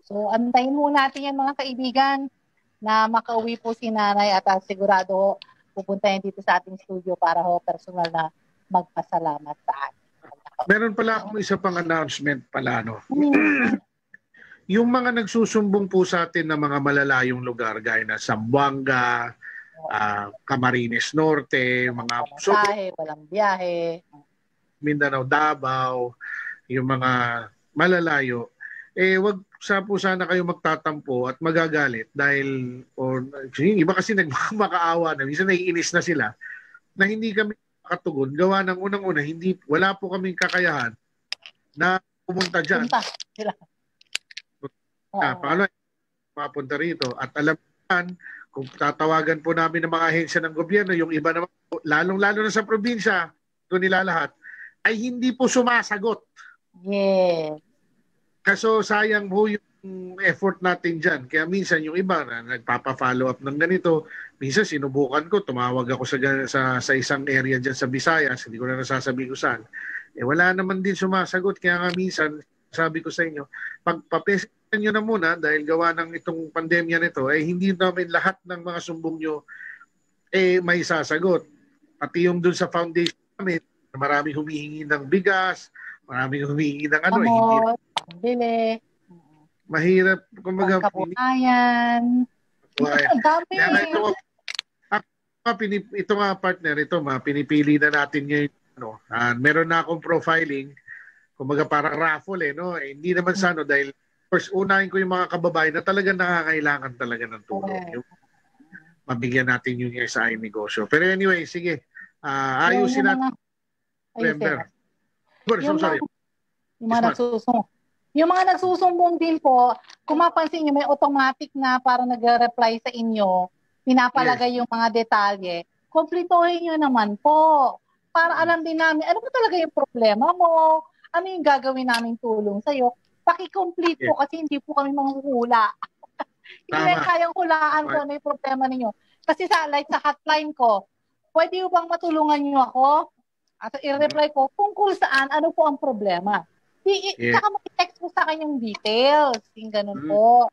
So, antayin ho natin yan, mga kaibigan, na makauwi po si nanay at sigurado pupunta yan dito sa ating studio para ho personal na magpasalamat sa atin. Meron pala akong isa pang announcement pala, no? Yung mga nagsusumbong po sa atin ng mga malalayong lugar, gaya na Zamboanga, Camarines Norte, mga walang biyahe, Mindanao, Davao, yung mga malalayo, wag po sana kayo magtatampo at magagalit dahil, or iba kasi nagmakaawa na, minsan naiinis na sila, na hindi kami katugon, gawa ng unang-una, wala po kaming kakayahan na pumunta dyan. Papunta rito. At alam naman, kung tatawagan po namin ng mga ahensya ng gobyerno, yung iba naman, lalong-lalo na sa probinsya, doon nila lahat, ay hindi po sumasagot. Yeah. Kaso sayang po yung effort natin dyan. Kaya minsan yung iba na nagpapa-follow up ng ganito, minsan sinubukan ko, tumawag ako sa isang area dyan sa Visayas, hindi ko na nasasabihin kung saan. Wala naman din sumasagot. Kaya nga minsan, sabi ko sa inyo, pagpapesan nyo na muna dahil gawa ng itong pandemya nito, hindi namin lahat ng mga sumbong nyo may sasagot. Pati yung dun sa foundation namin, marami humihingi ng bigas, marami humihingi ng ano. Pambili. Mahirap. Pangkabuhayan. Ang dami. Ito nga, partner, pinipili na natin ngayon. Meron na akong profiling, kumbaga parang raffle, no? Hindi naman sano dahil first unahin ko yung mga kababayan na talagang nakakailangan talaga ng tulong. Mabigyan natin yung sa aking negosyo. Pero anyway, sige, ayusin natin. Remember. Sorry. Yung mga nagsusumbong din po, kung mapansin nyo, may automatic na para nag-reply sa inyo, pinapalagay yung mga detalye. Kompletohin nyo naman po. Para alam din namin, ano ba talaga yung problema mo? Ano yung gagawin namin tulong sa'yo? Pakikomplete po kasi hindi po kami manghuhula. Hindi kayang hulaan ko ano yung problema ninyo. Kasi sa, like, sa hotline ko, pwede bang matulungan nyo ako? At i-reply ko, kung saan, ano po ang problema? Saka mag-text po sa kanyang details. Yung ganun po.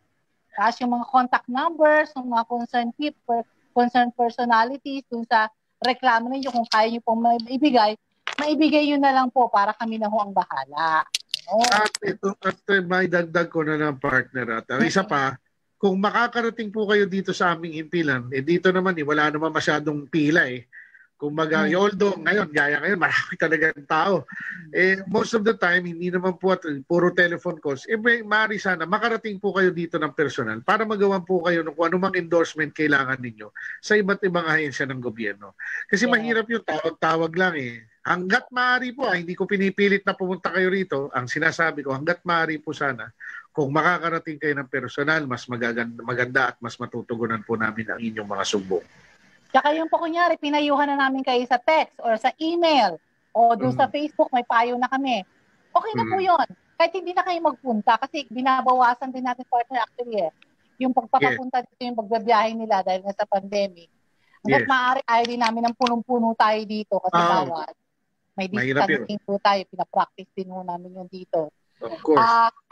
Tapos yung mga contact numbers, yung mga concerned people, concerned personalities, dun sa reklamo ninyo, kung kaya nyo po maibigay yun na lang po para kami na ho ang bahala. Oh. At ito, after may dagdag ko na ng partner at isa pa, kung makakarating po kayo dito sa aming impilan, eh dito naman eh, wala naman masyadong pila eh. Kung baga, although ngayon, marami talagang tao. Eh, most of the time, hindi naman po at puro telephone calls. Eh, maaari sana, makarating po kayo dito ng personal para magawan po kayo ng kung anumang endorsement kailangan ninyo sa iba't ibang ahensya ng gobyerno. Kasi mahirap yung tawag lang eh. Hanggat maaari po, hindi ko pinipilit na pumunta kayo rito. Ang sinasabi ko, hanggat maaari po sana, kung makakarating kayo ng personal, mas maganda at mas matutugunan po namin ang inyong mga sumbong. Tsaka yung po kunyari, pinayuhan na namin kayo sa text or sa email o doon sa Facebook, may payo na kami. Okay na po yun. Kahit hindi na kayo magpunta kasi binabawasan din natin partner actually eh. Yung pagpapapunta dito, yung pagbabiyahe nila dahil nga sa pandemic. Hanggat maaari, ayaw din namin ng punong-puno tayo dito kasi bawat. May distancing po tayo, pinapractice din po namin yun dito. Of course.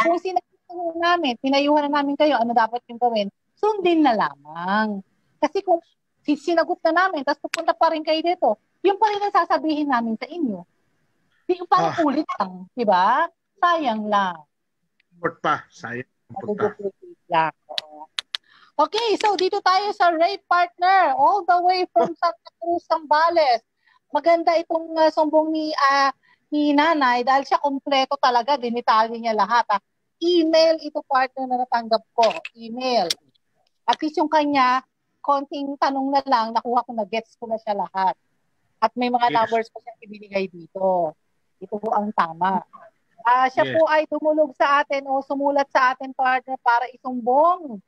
Kung sinasabi namin, pinayuhan na namin kayo, ano dapat yung gawin? Sundin na lamang. Kasi kung sinagot na namin, tapos pupunta pa rin kayo dito, yung pa rin ang sasabihin namin sa inyo. Yung parang ulit lang, di ba? Sayang lang. Import pa, sayang. Okay, so dito tayo sa Ray Partner, all the way from Santa Cruz, Zambales. Maganda itong sumbong ni Nanay dahil siya kompleto talaga, dinitalye niya lahat. Email ito partner na natanggap ko. Email. At least yung kanya, konting tanong na lang, nakuha ko na, gets ko na siya lahat. At may mga numbers ko siyang ibinigay dito. Ito po ang tama. Siya po ay tumulog sa atin o sumulat sa atin partner para isumbong.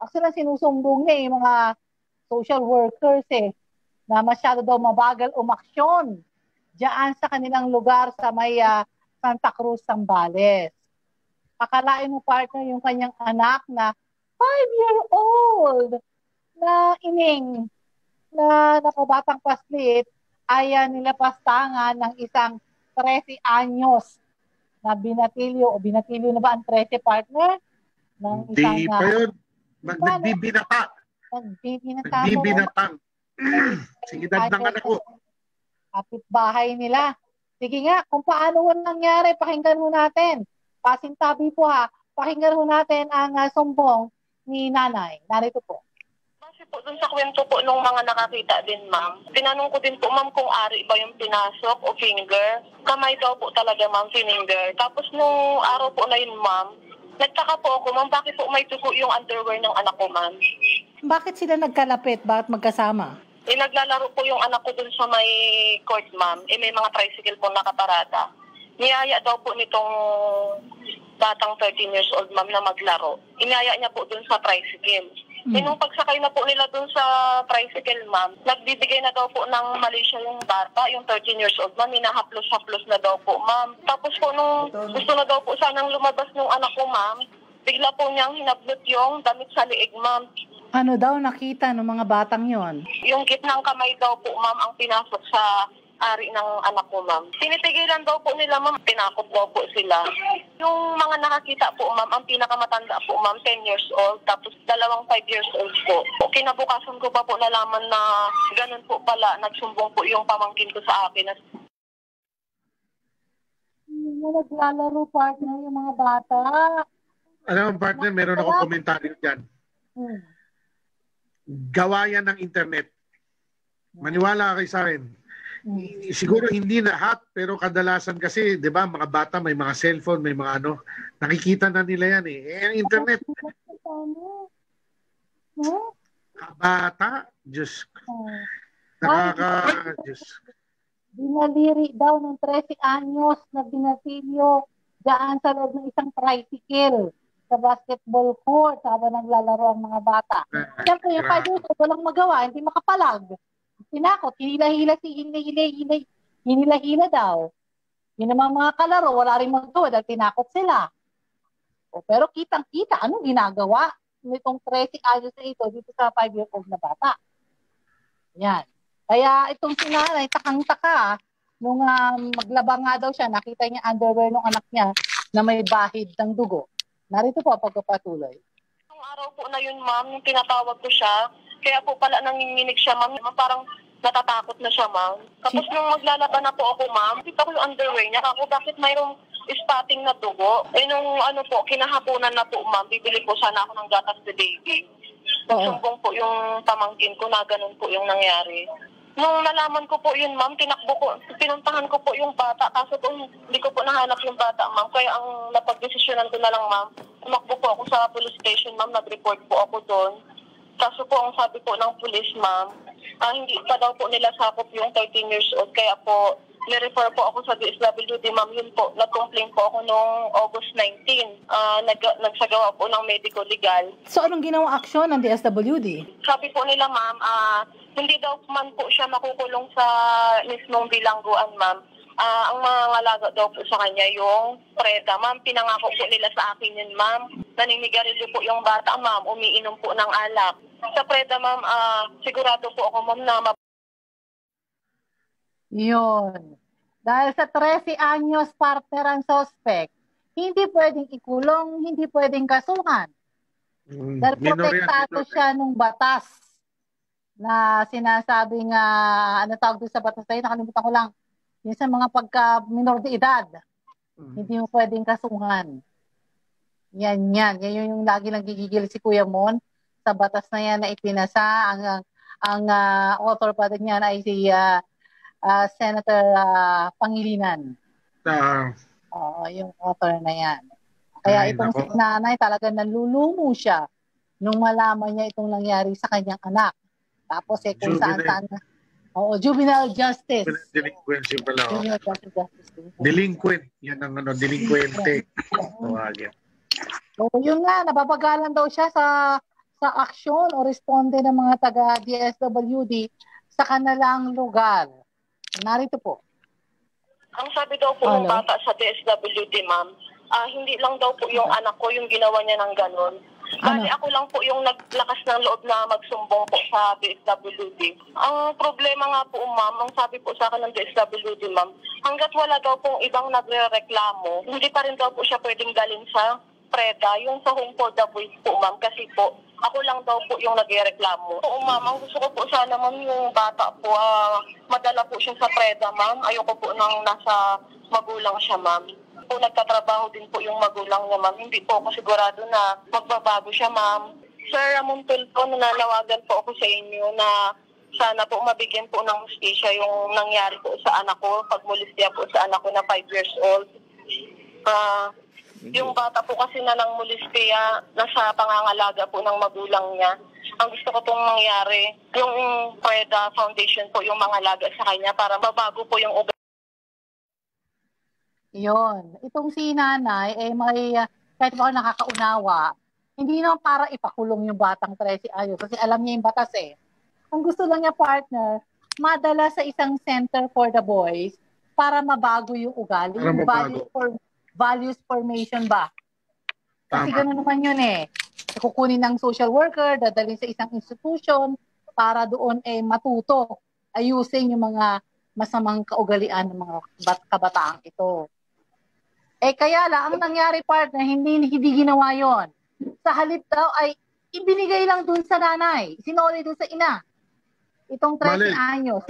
Actually, sinusumbong niya yung mga social workers eh. Na masyado daw mabagal umaksyon diyan sa kanilang lugar sa may Santa Cruz, Zambales. Akalain mo partner yung kanyang anak na 5-year-old na ining na nakabatang paslit ay nilapastangan ng isang 13 anyos na binatilyo o binatilyo na ba ang 13 partner? Ng isang, di pa yun. Magbibinata. Magbibinatang. Sige, dadang ako. Kapit bahay nila. Sige nga, kung paano ang nangyari, pakinggan ho natin. Pasintabi po ha, pakinggan ho natin ang sumbong ni Nanay. Narito po. Kasi po, dun sa kwento po nung mga nakakita din, ma'am, tinanong ko din po, ma'am, kung ari ba yung pinasok o finger. Kamay daw po talaga, ma'am, finger. Tapos nung araw po na yun, ma'am, nagtaka po ako, ma'am, bakit po may tuko yung underwear ng anak ko, ma'am? Bakit sila nagkalapit? Bakit magkasama? Eh, naglalaro po yung anak ko dun sa may court, ma'am. Eh, may mga tricycle po nakaparada. Niyaya daw po nitong batang 13 years old, ma'am, na maglaro. Inaya niya po dun sa tricycle. Eh, nung pagsakay na po nila dun sa tricycle, ma'am, nagbibigay na daw po ng Malaysia yung bata, yung 13 years old, ma'am. Minahaplos-haplos na daw po, ma'am. Tapos po, nung gusto na daw po sanang lumabas nung anak ko, ma'am, bigla po niyang hinablot yung damit sa liig, ma'am. Ano daw nakita ng mga batang yon? Yung gitnang kamay daw po, ma'am, ang pinasok sa ari ng anak ko, ma'am. Sinipigilan daw po nila, ma'am. Pinakot daw po sila. Yung mga nakakita po, ma'am, ang pinakamatanda po, ma'am, 10 years old, tapos dalawang 5 years old po. Kinabukasan ko pa po nalaman na ganun po pala, nagsumbong po yung pamangkin ko sa akin. Naglalaro, partner, yung mga bata. Alam, partner, meron ako komentaryo dyan. Gawayan ng internet. Maniwala kayo sa akin. Siguro hindi lahat, pero kadalasan kasi, di ba, mga bata may mga cellphone, may mga ano, nakikita na nila yan eh. Eh, ang internet. Kabata, Diyos. Nakaka, Diyos. Binaliri daw ng 13 anyos na binatilyo daan sa loob ng isang tricycle sa basketball court habang naglalaro ang mga bata. Siyempre, yung 5 years old, walang magawa, hindi makapalag. Tinakot, hinila-hila daw. Yun naman mga kalaro, wala rin magtuwa dahil tinakot sila. O, pero kitang-kita, anong ginagawa nitong 13 anos na ito dito sa 5-year old na bata? Yan. Kaya itong sinanay, takang-taka, nung maglaba nga daw siya, nakita niya underwear ng anak niya na may bahid ng dugo. Narito po pagkapatuloy. Ang araw po na yun, ma'am, nung tinatawag ko siya, kaya po pala nanginginig siya, ma'am. Parang natatakot na siya, ma'am. Tapos nung maglalaban na po ako, ma'am, kita ko yung underwear niya. Ako, bakit mayroong spotting na dugo? Eh, nung ano po, kinahaponan na po, ma'am, bibili po sana ako ng gatas to baby. Nagsumbong po yung pamangkin ko na ganun po yung nangyari. Nung nalaman ko po yun, ma'am, tinakbo ko, pinuntahan ko po yung bata. Kaso po, hindi ko po nahanap yung bata, ma'am. Kaya ang napagdesisyonan ko na lang, ma'am, tumakbo po ako sa police station, ma'am. Nag-report po ako doon. Kaso po, ang sabi po ng police, ma'am, hindi pa daw po nila sakop yung 13 years old. Kaya po, nirefer po ako sa DSWD, ma'am. Yun po, nag-complain po ako noong August 19. Nagsagawa po ng medico legal. So, anong ginawa aksyon ng DSWD? Sabi po nila, ma'am, hindi daw man po siya makukulong sa mismong bilangguan, ma'am. Ang mangalaga daw po sa kanya yung Preda, ma'am. Pinangako po nila sa akin yun, ma'am. Naninigarilyo po yung bata, ma'am. Umiinom po ng alak. Sa Preda, ma'am, sigurado po ako, ma'am, na yun. Dahil sa 13 anyos, partner ang suspect, hindi pwedeng ikulong, hindi pwedeng kasuhan. Dahil protektado siya nung batas na sinasabi nga, ano tawag doon sa batas na yun, nakalimutan ko lang, yun sa mga pagka-minor de edad, hindi mo pwedeng kasuhan. Yan yung lagi lang gigigil si Kuya Mon sa batas na yan na ipinasa. Ang author pa din yan ay si Senator Pangilinan. Oo, yung author na yan. Kaya itong si nanay talaga nalulumo siya nung malaman niya itong nangyari sa kanyang anak. Tapos kung saan-saan. Oo, juvenile justice. Delinquency pala. Oh. Juvenile justice. Delinquent. Yan ang ano, delinquente. So, yun nga, nababagalan daw siya sa aksyon o responde ng mga taga-DSWD sa kanilang lugar. Narito po. Ang sabi daw po ng bata sa DSWD, ma'am, hindi lang daw po yung anak ko yung ginawa niya ng ganun. Kasi ako lang po yung naglakas ng loob na magsumbong po sa DSWD. Ang problema nga po, ma'am, ang sabi po sa akin ng DSWD, ma'am, hanggat wala daw pong ibang nagre-reklamo, hindi pa rin daw po siya pwedeng dalhin sa Preda, yung sa home for the boys po, ma'am, kasi po, ako lang daw po yung nagre-reklamo. Oo, ma'am, ang gusto ko po sana, ma'am, yung bata po, madala po siya sa Preda, ma'am. Ayoko po nang nasa magulang siya, ma'am. Kung nagtatrabaho din po yung magulang niya, ma'am, hindi po ako sigurado na magbabago siya, ma'am. Sir Mon Tulfo, nananawagan po ako sa inyo na sana po mabigyan po ng hustisya yung nangyari po sa anak ko, pagmolestya po sa anak ko na 5 years old. Yung bata po kasi na nang molestiya, nasa pangangalaga po ng magulang niya. Ang gusto ko pong mangyari, yung Preda Foundation po yung mangalaga sa kanya para mabago po yung ugali. Yun. Itong si nanay, kahit ba ako nakakaunawa, hindi na para ipakulong yung batang 13 ayos kasi alam niya yung batas eh. Ang gusto lang niya, partner, madala sa isang center for the boys para mabago yung ugali. Para mabago. Values formation ba? Kasi gano'n naman yun eh. Kukunin ng social worker, dadalhin sa isang institution para doon eh matuto ayusin yung mga masamang kaugalian ng mga kabataang ito. Eh kaya lang, ang nangyari partner, hindi ginawa yon. Sa halip daw ay ibinigay lang doon sa nanay. Sinoli doon sa ina. Itong 13 anyos.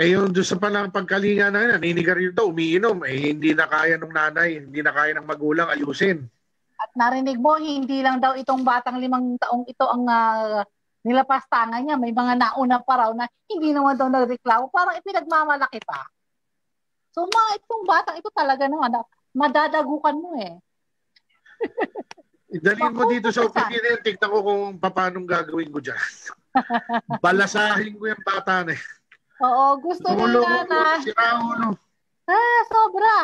Eh yun doon sa palang pagkalinga na yun, naninigarilyo daw, umiinom. Eh hindi na kaya ng nanay, hindi na kaya ng magulang ayusin. At narinig mo, hindi lang daw itong batang 5 taong ito ang nilapastangan niya. May mga nauna pa raw na hindi naman daw nagreklamo, parang ipinagmamalaki pa. So itong batang ito talaga naman, madadagukan mo eh. Idalhin mo dito sa opinion, tignan ko kung paano gagawin ko dyan. Balasahin ko yung bata na eh. Oo, gusto nila na. Sobra.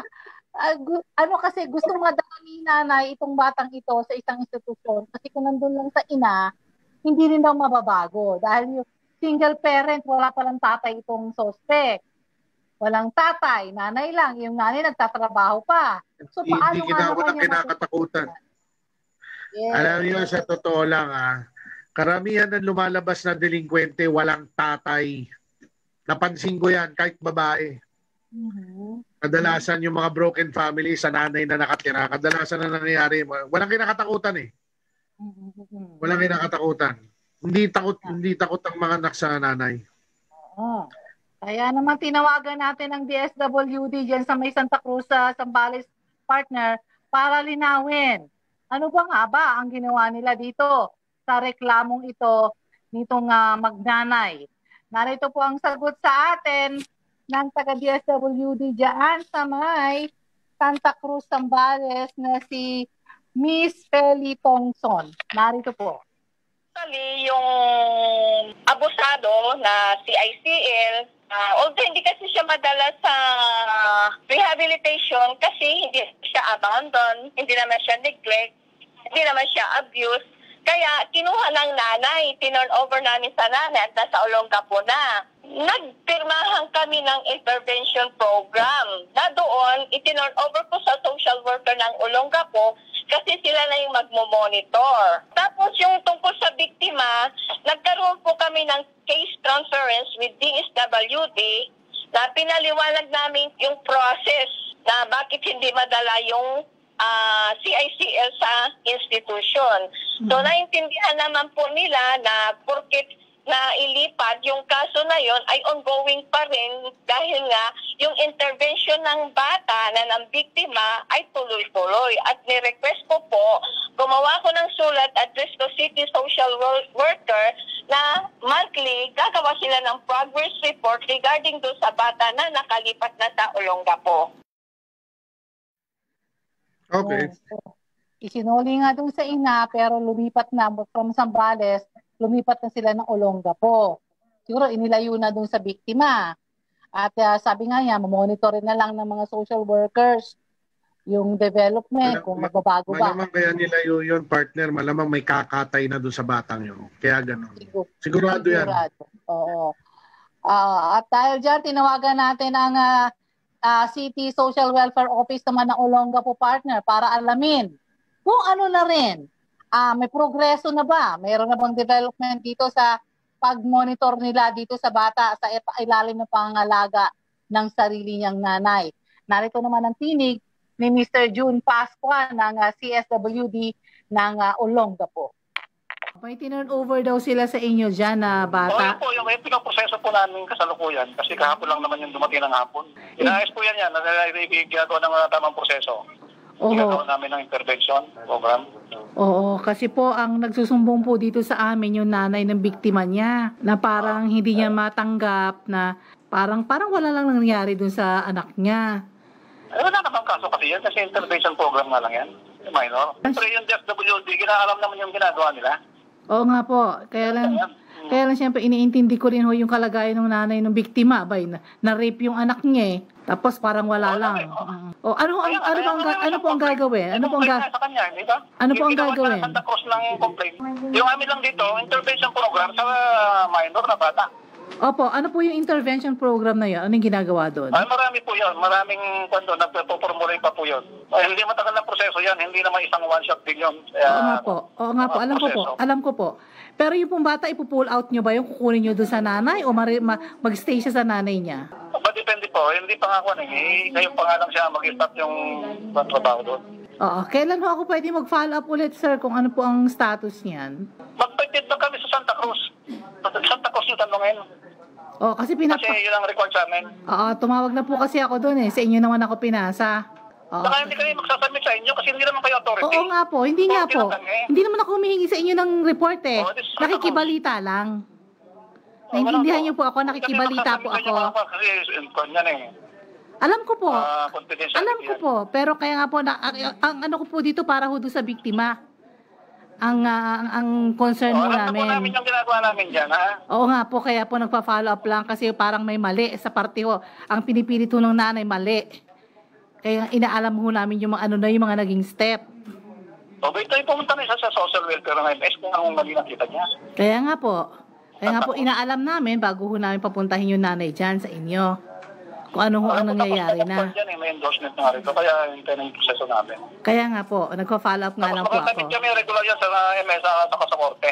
ano kasi gustong madala ni nanay itong batang ito sa isang institusyon kasi kung nandun lang sa ina, hindi rin daw mababago dahil yung single parent, wala palang tatay itong suspect. Walang tatay, nanay lang. Yung nanay nagtatrabaho pa. So paano hindi nga naman yung kinakatakutan. Yes. Alam niyo, sa totoo lang karamihan ng lumalabas na delinquente, walang tatay. Napansin ko yan, kahit babae. Kadalasan yung mga broken family sa nanay na nakatira. Kadalasan na nangyayari. Walang kinakatakutan eh. Walang kinakatakutan. Hindi takot ang mga anak sa nanay. Oo. Kaya naman tinawagan natin ang DSWD dyan sa may Santa Cruz sa Zambales partner para linawin. Ano ba nga ba ang ginawa nila dito sa reklamong ito nitong magnanay? Narito po ang sagot sa atin ng taga-DSWD dyan sa may Santa Cruz Zambales na si Miss Feli Tongson. Narito po. Yung abusado na si ICL, although hindi kasi siya madala sa rehabilitation kasi hindi siya abandon, hindi naman siya neglect, hindi naman siya abuse. Kaya kinuha ng nanay, tinurn over namin sa nanay at nasa Olongapo na. Nagpirmahan kami ng intervention program na doon itinurn over po sa social worker ng Olongapo kasi sila na yung magmumonitor. Tapos yung tungkol sa biktima, nagkaroon po kami ng case transference with DSWD na pinaliwanag namin yung process na bakit hindi madala yung CICL sa institution. So naintindihan naman po nila na porket na ilipat yung kaso na yon ay ongoing pa rin dahil nga yung intervention ng bata na ng biktima ay tuloy-tuloy. At ni-request ko po, gumawa ko ng sulat at Frisco City Social Worker na monthly gagawa sila ng progress report regarding do sa bata na nakalipat na sa Olongapo. Okay. Isinuli nga doon sa ina pero lumipat na from Zambales, lumipat na sila ng Olongapo. Siguro inilayo na doon sa biktima. At sabi nga niya, mamonitorin na lang ng mga social workers yung development kung magbabago ba. Malamang kaya nilayo yun, partner, malamang may kakatay na doon sa batang yun. Kaya gano'n. Sigurado yan. Oo. At dahil dyan, tinawagan natin ang City Social Welfare Office naman ng Olongapo partner para alamin kung ano na rin. May progreso na ba? Mayroon na bang development dito sa pag-monitor nila dito sa bata sa ilalim ng pangangalaga ng sarili niyang nanay? Narito naman ang tinig ni Mr. June Pascua ng CSWD ng Olongapo. May turn over daw sila sa inyo dyan na bata? Oo po, yung pinaproseso po namin kasalukuyan kasi kahapon lang naman yung dumating ng hapon. Inaayos po yan, nag-ibigyan ko ng tamang proseso. Ginagawa namin ng intervention program. Oo, kasi po ang nagsusumbong po dito sa amin yung nanay ng biktima niya na parang hindi niya matanggap na parang wala lang nangyari dun sa anak niya. Wala namang kaso kasi yan kasi intervention program nga lang yan. Minor. Siyempre yung DSWD, ginaalam naman yung ginagawa nila. Oo nga po. Kaya lang siyempre iniintindi ko rin ho yung kalagayan ng nanay ng biktima. Bay, na-rape yung anak niya eh. Tapos parang wala lang. Ano po ang gagawin? Ano po ang gagawin? Santa Cruz lang complaint. Yung amin lang dito, intervention program sa minor na bata. Opo, ano po yung intervention program na yun? Anong ginagawa doon? Ay, marami po yun. Maraming kwento, nagpo-formulate pa po yun. Ay, hindi matagal na proseso yan. Hindi naman isang one-shot din yun. Oo nga po. Alam ko po. Pero yung pong bata, ipo-pull out nyo ba yung kukunin nyo doon sa nanay o mag-stay siya sa nanay niya? Depende po. Hindi pa nga ako. Ngayon pa nga lang siya mag-start yung trabaho doon. Oo. Kailan ho ako pwede mag-follow up ulit, sir, kung ano po ang status niyan? Magpatid na kami sa Santa Cruz. Santa Cruz yung tanongin. Oh, kasi yun ang record sa amin. Oo, tumawag na po kasi ako doon eh. Sa inyo naman ako pinasa. Baka hindi kayo magsasubmit sa inyo kasi hindi naman kayo authority. Oo nga po, hindi nga po. Hindi naman ako humihingi sa inyo ng report eh. Nakikibalita lang. Naintindihan niyo po ako, nakikibalita po ako. Alam ko po. Pero kaya nga po, ang ano ko po dito para ho doon sa biktima. Ang concern mo namin. Alam po namin yung ginagawa namin dyan, ha? Oo nga po, kaya po nagpa-follow up lang kasi parang may mali sa parte ho. Ang pinipilit ho ng nanay, mali. Kaya inaalam ho namin yung mga ano na yung mga naging step. Okay, tayo pumunta na sa social welfare ng MS kung anong mali nakita niya. Kaya nga po. Kaya nga po inaalam namin bago ho namin papuntahin yung nanay dyan sa inyo. Kung ano ho ang nangyayari na. Tapos may endorsement na rin. Kaya hintay na yung proseso namin. Kaya nga po. Nagpa-follow up nga lang po ako. Tapos kami regular yan sa MS at ako sa korte.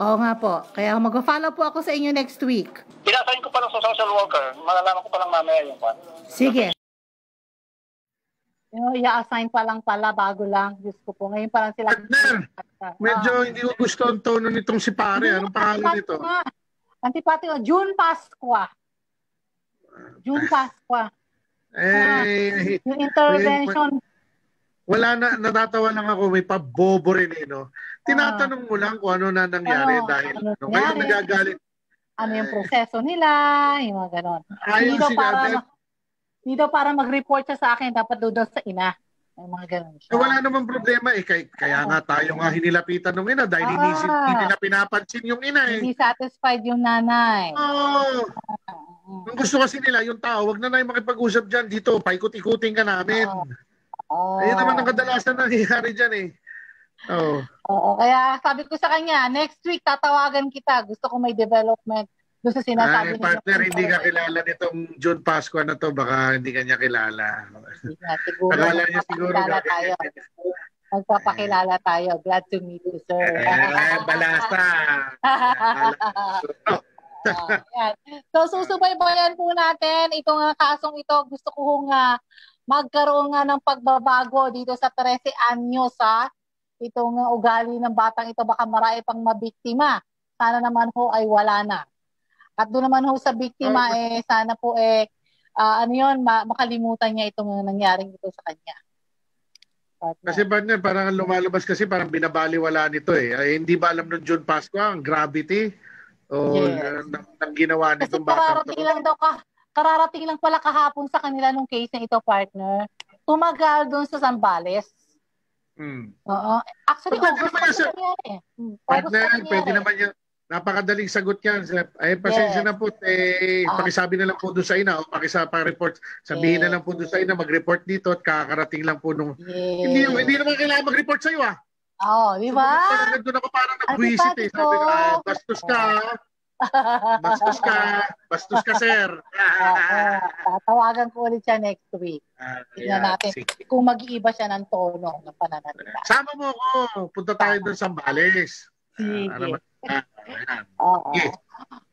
Oo nga po. Kaya mag-follow po ako sa inyo next week. Pinasahin ko pa lang sa social worker. Malalaman ko pa lang mamaya yung pan. Sige. I-assign pa lang pala bago lang. Diyos ko po. Ngayon pa lang sila. Medyo hindi ko gusto ang tono nitong si pare. Anong pangalan nito? Antipati ko. June Pascua. June Pascua. Eh. Yung intervention. Wala na, natatawa lang ako, may pabobo rin eh, no? Tinatanong mo lang kung ano na nangyari dahil ano ngayon nagagalit. Ano yung proseso nila, yung mga ganon. Hindi daw para mag-report siya sa akin, dapat doon sa ina. Yung mga ganon siya. Wala namang problema eh, kaya nga tayo nga hinilapitan ng ina dahil hindi na pinapansin yung ina eh. Hindi satisfied yung nanay. Oo. Ang gusto kasi nila, yung tao, wag na na yung makipag-usap dyan dito, paikot-ikutin ka namin. Ayun naman ang kadalasan nangyayari dyan eh. Oo, kaya sabi ko sa kanya, next week tatawagan kita. Gusto ko may development doon sa sinasabi niya. Partner, hindi ka kilala nitong June Pascua na to. Baka hindi ka niya kilala. Hindi na, siguro. Magpapakilala tayo. Magpapakilala tayo. Glad to meet you, sir. Balasa. So, susubaybayan po natin itong kasong ito. Gusto ko nga magkaroon nga ng pagbabago dito sa 13 anyos sa itong ugali ng batang ito, baka marami pang mabiktima. Sana naman ho ay wala na. At doon naman ho sa biktima sana po makalimutan niya itong nangyaring ito sa kanya. Kasi parang lumalabas kasi parang binabaliwalaan nito eh. Ay, hindi ba alam ng June Pascua ang gravity o ng ginawa nitong batang ito? Kararating lang pala kahapon sa kanila nung case na ito, partner. Tumagal doon sa Zambales. Oo. Actually, partner, pwede naman yan. Napakadaling sagot yan. Ay, pasensya na po. Eh, pakisabi na lang po doon sa ina o pakireport. Sabihin na lang po doon sa ina, mag-report dito at kakarating lang po nung... Hindi naman kailangan mag-report sa'yo, ah. Oo, di ba? Doon ako parang nag-visit eh. Sabi ko, bastos ka. Bastos ka sir. Tawagan ko ulit siya next week. Tignan natin kung mag-iiba siya ng tono ng pananalita. Sama mo ko, punta tayo doon sa Sambales. Sige.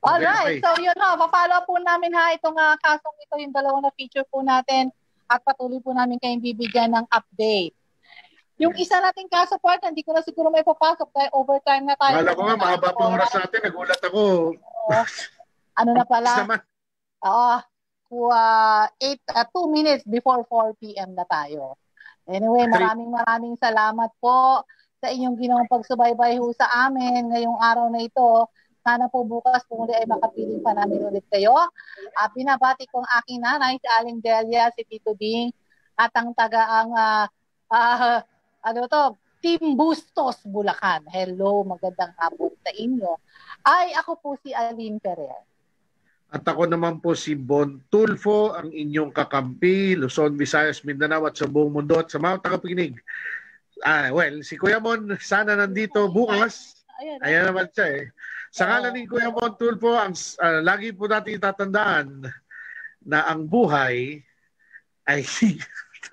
Alright, so yun na, papalo po namin ha itong kasong ito, yung dalawang na feature po natin at patuloy po namin kayong bibigyan ng update. Yung isa nating kaso part, hindi ko na siguro may papasok dahil overtime na tayo. Wala ko nga, mahaba pa oras natin. Nagulat ako. Ano na pala? Oo. 2 minutes before 4 PM na tayo. Anyway, maraming salamat po sa inyong ginawang pagsubaybay ho sa amin ngayong araw na ito. Sana po bukas kung muli ay makapiling pa namin ulit kayo. Binabati ko ang aking nanay, si Aling Delia, si Tito Bing, at ang tagaang Team Bustos, Bulacan. Hello, magandang hapon sa inyo. Ay, ako po si Aline Perez. At ako naman po si Bon Tulfo, ang inyong kakampi, Luzon, Visayas, Mindanao at sa buong mundo at sa mga tagapakinig. Si Kuya Mon, sana nandito bukas. Ayan naman siya eh. Sa ngalan ni Kuya Mon Tulfo, lagi po natin itatandaan na ang buhay ay...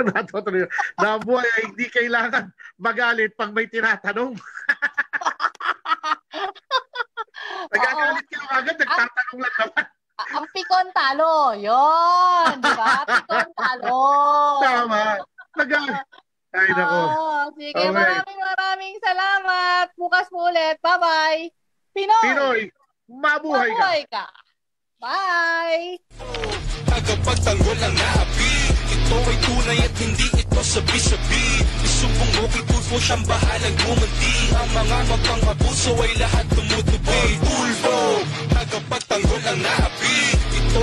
na buhay ay hindi kailangan magalit pag may tinatanong. Nagagalit ka lang agad, nagtatanong lang naman. Ang pikon talo, yun, di ba? Pikon talo. Tama. Ay, nako. Sige, maraming salamat. Bukas po ulit. Bye-bye. Pinoy, mabuhay ka. Bye. Nagpagtanggol ang nabi. Ito ay tunay at hindi ito sabi-sabi. Isumbong Mo Kay Tulfo, siyang bahalang gumanti. Ang mga mapang-abuso ay lahat tumutubi. Tulfo, nagpagtanggol ang nabi. Ito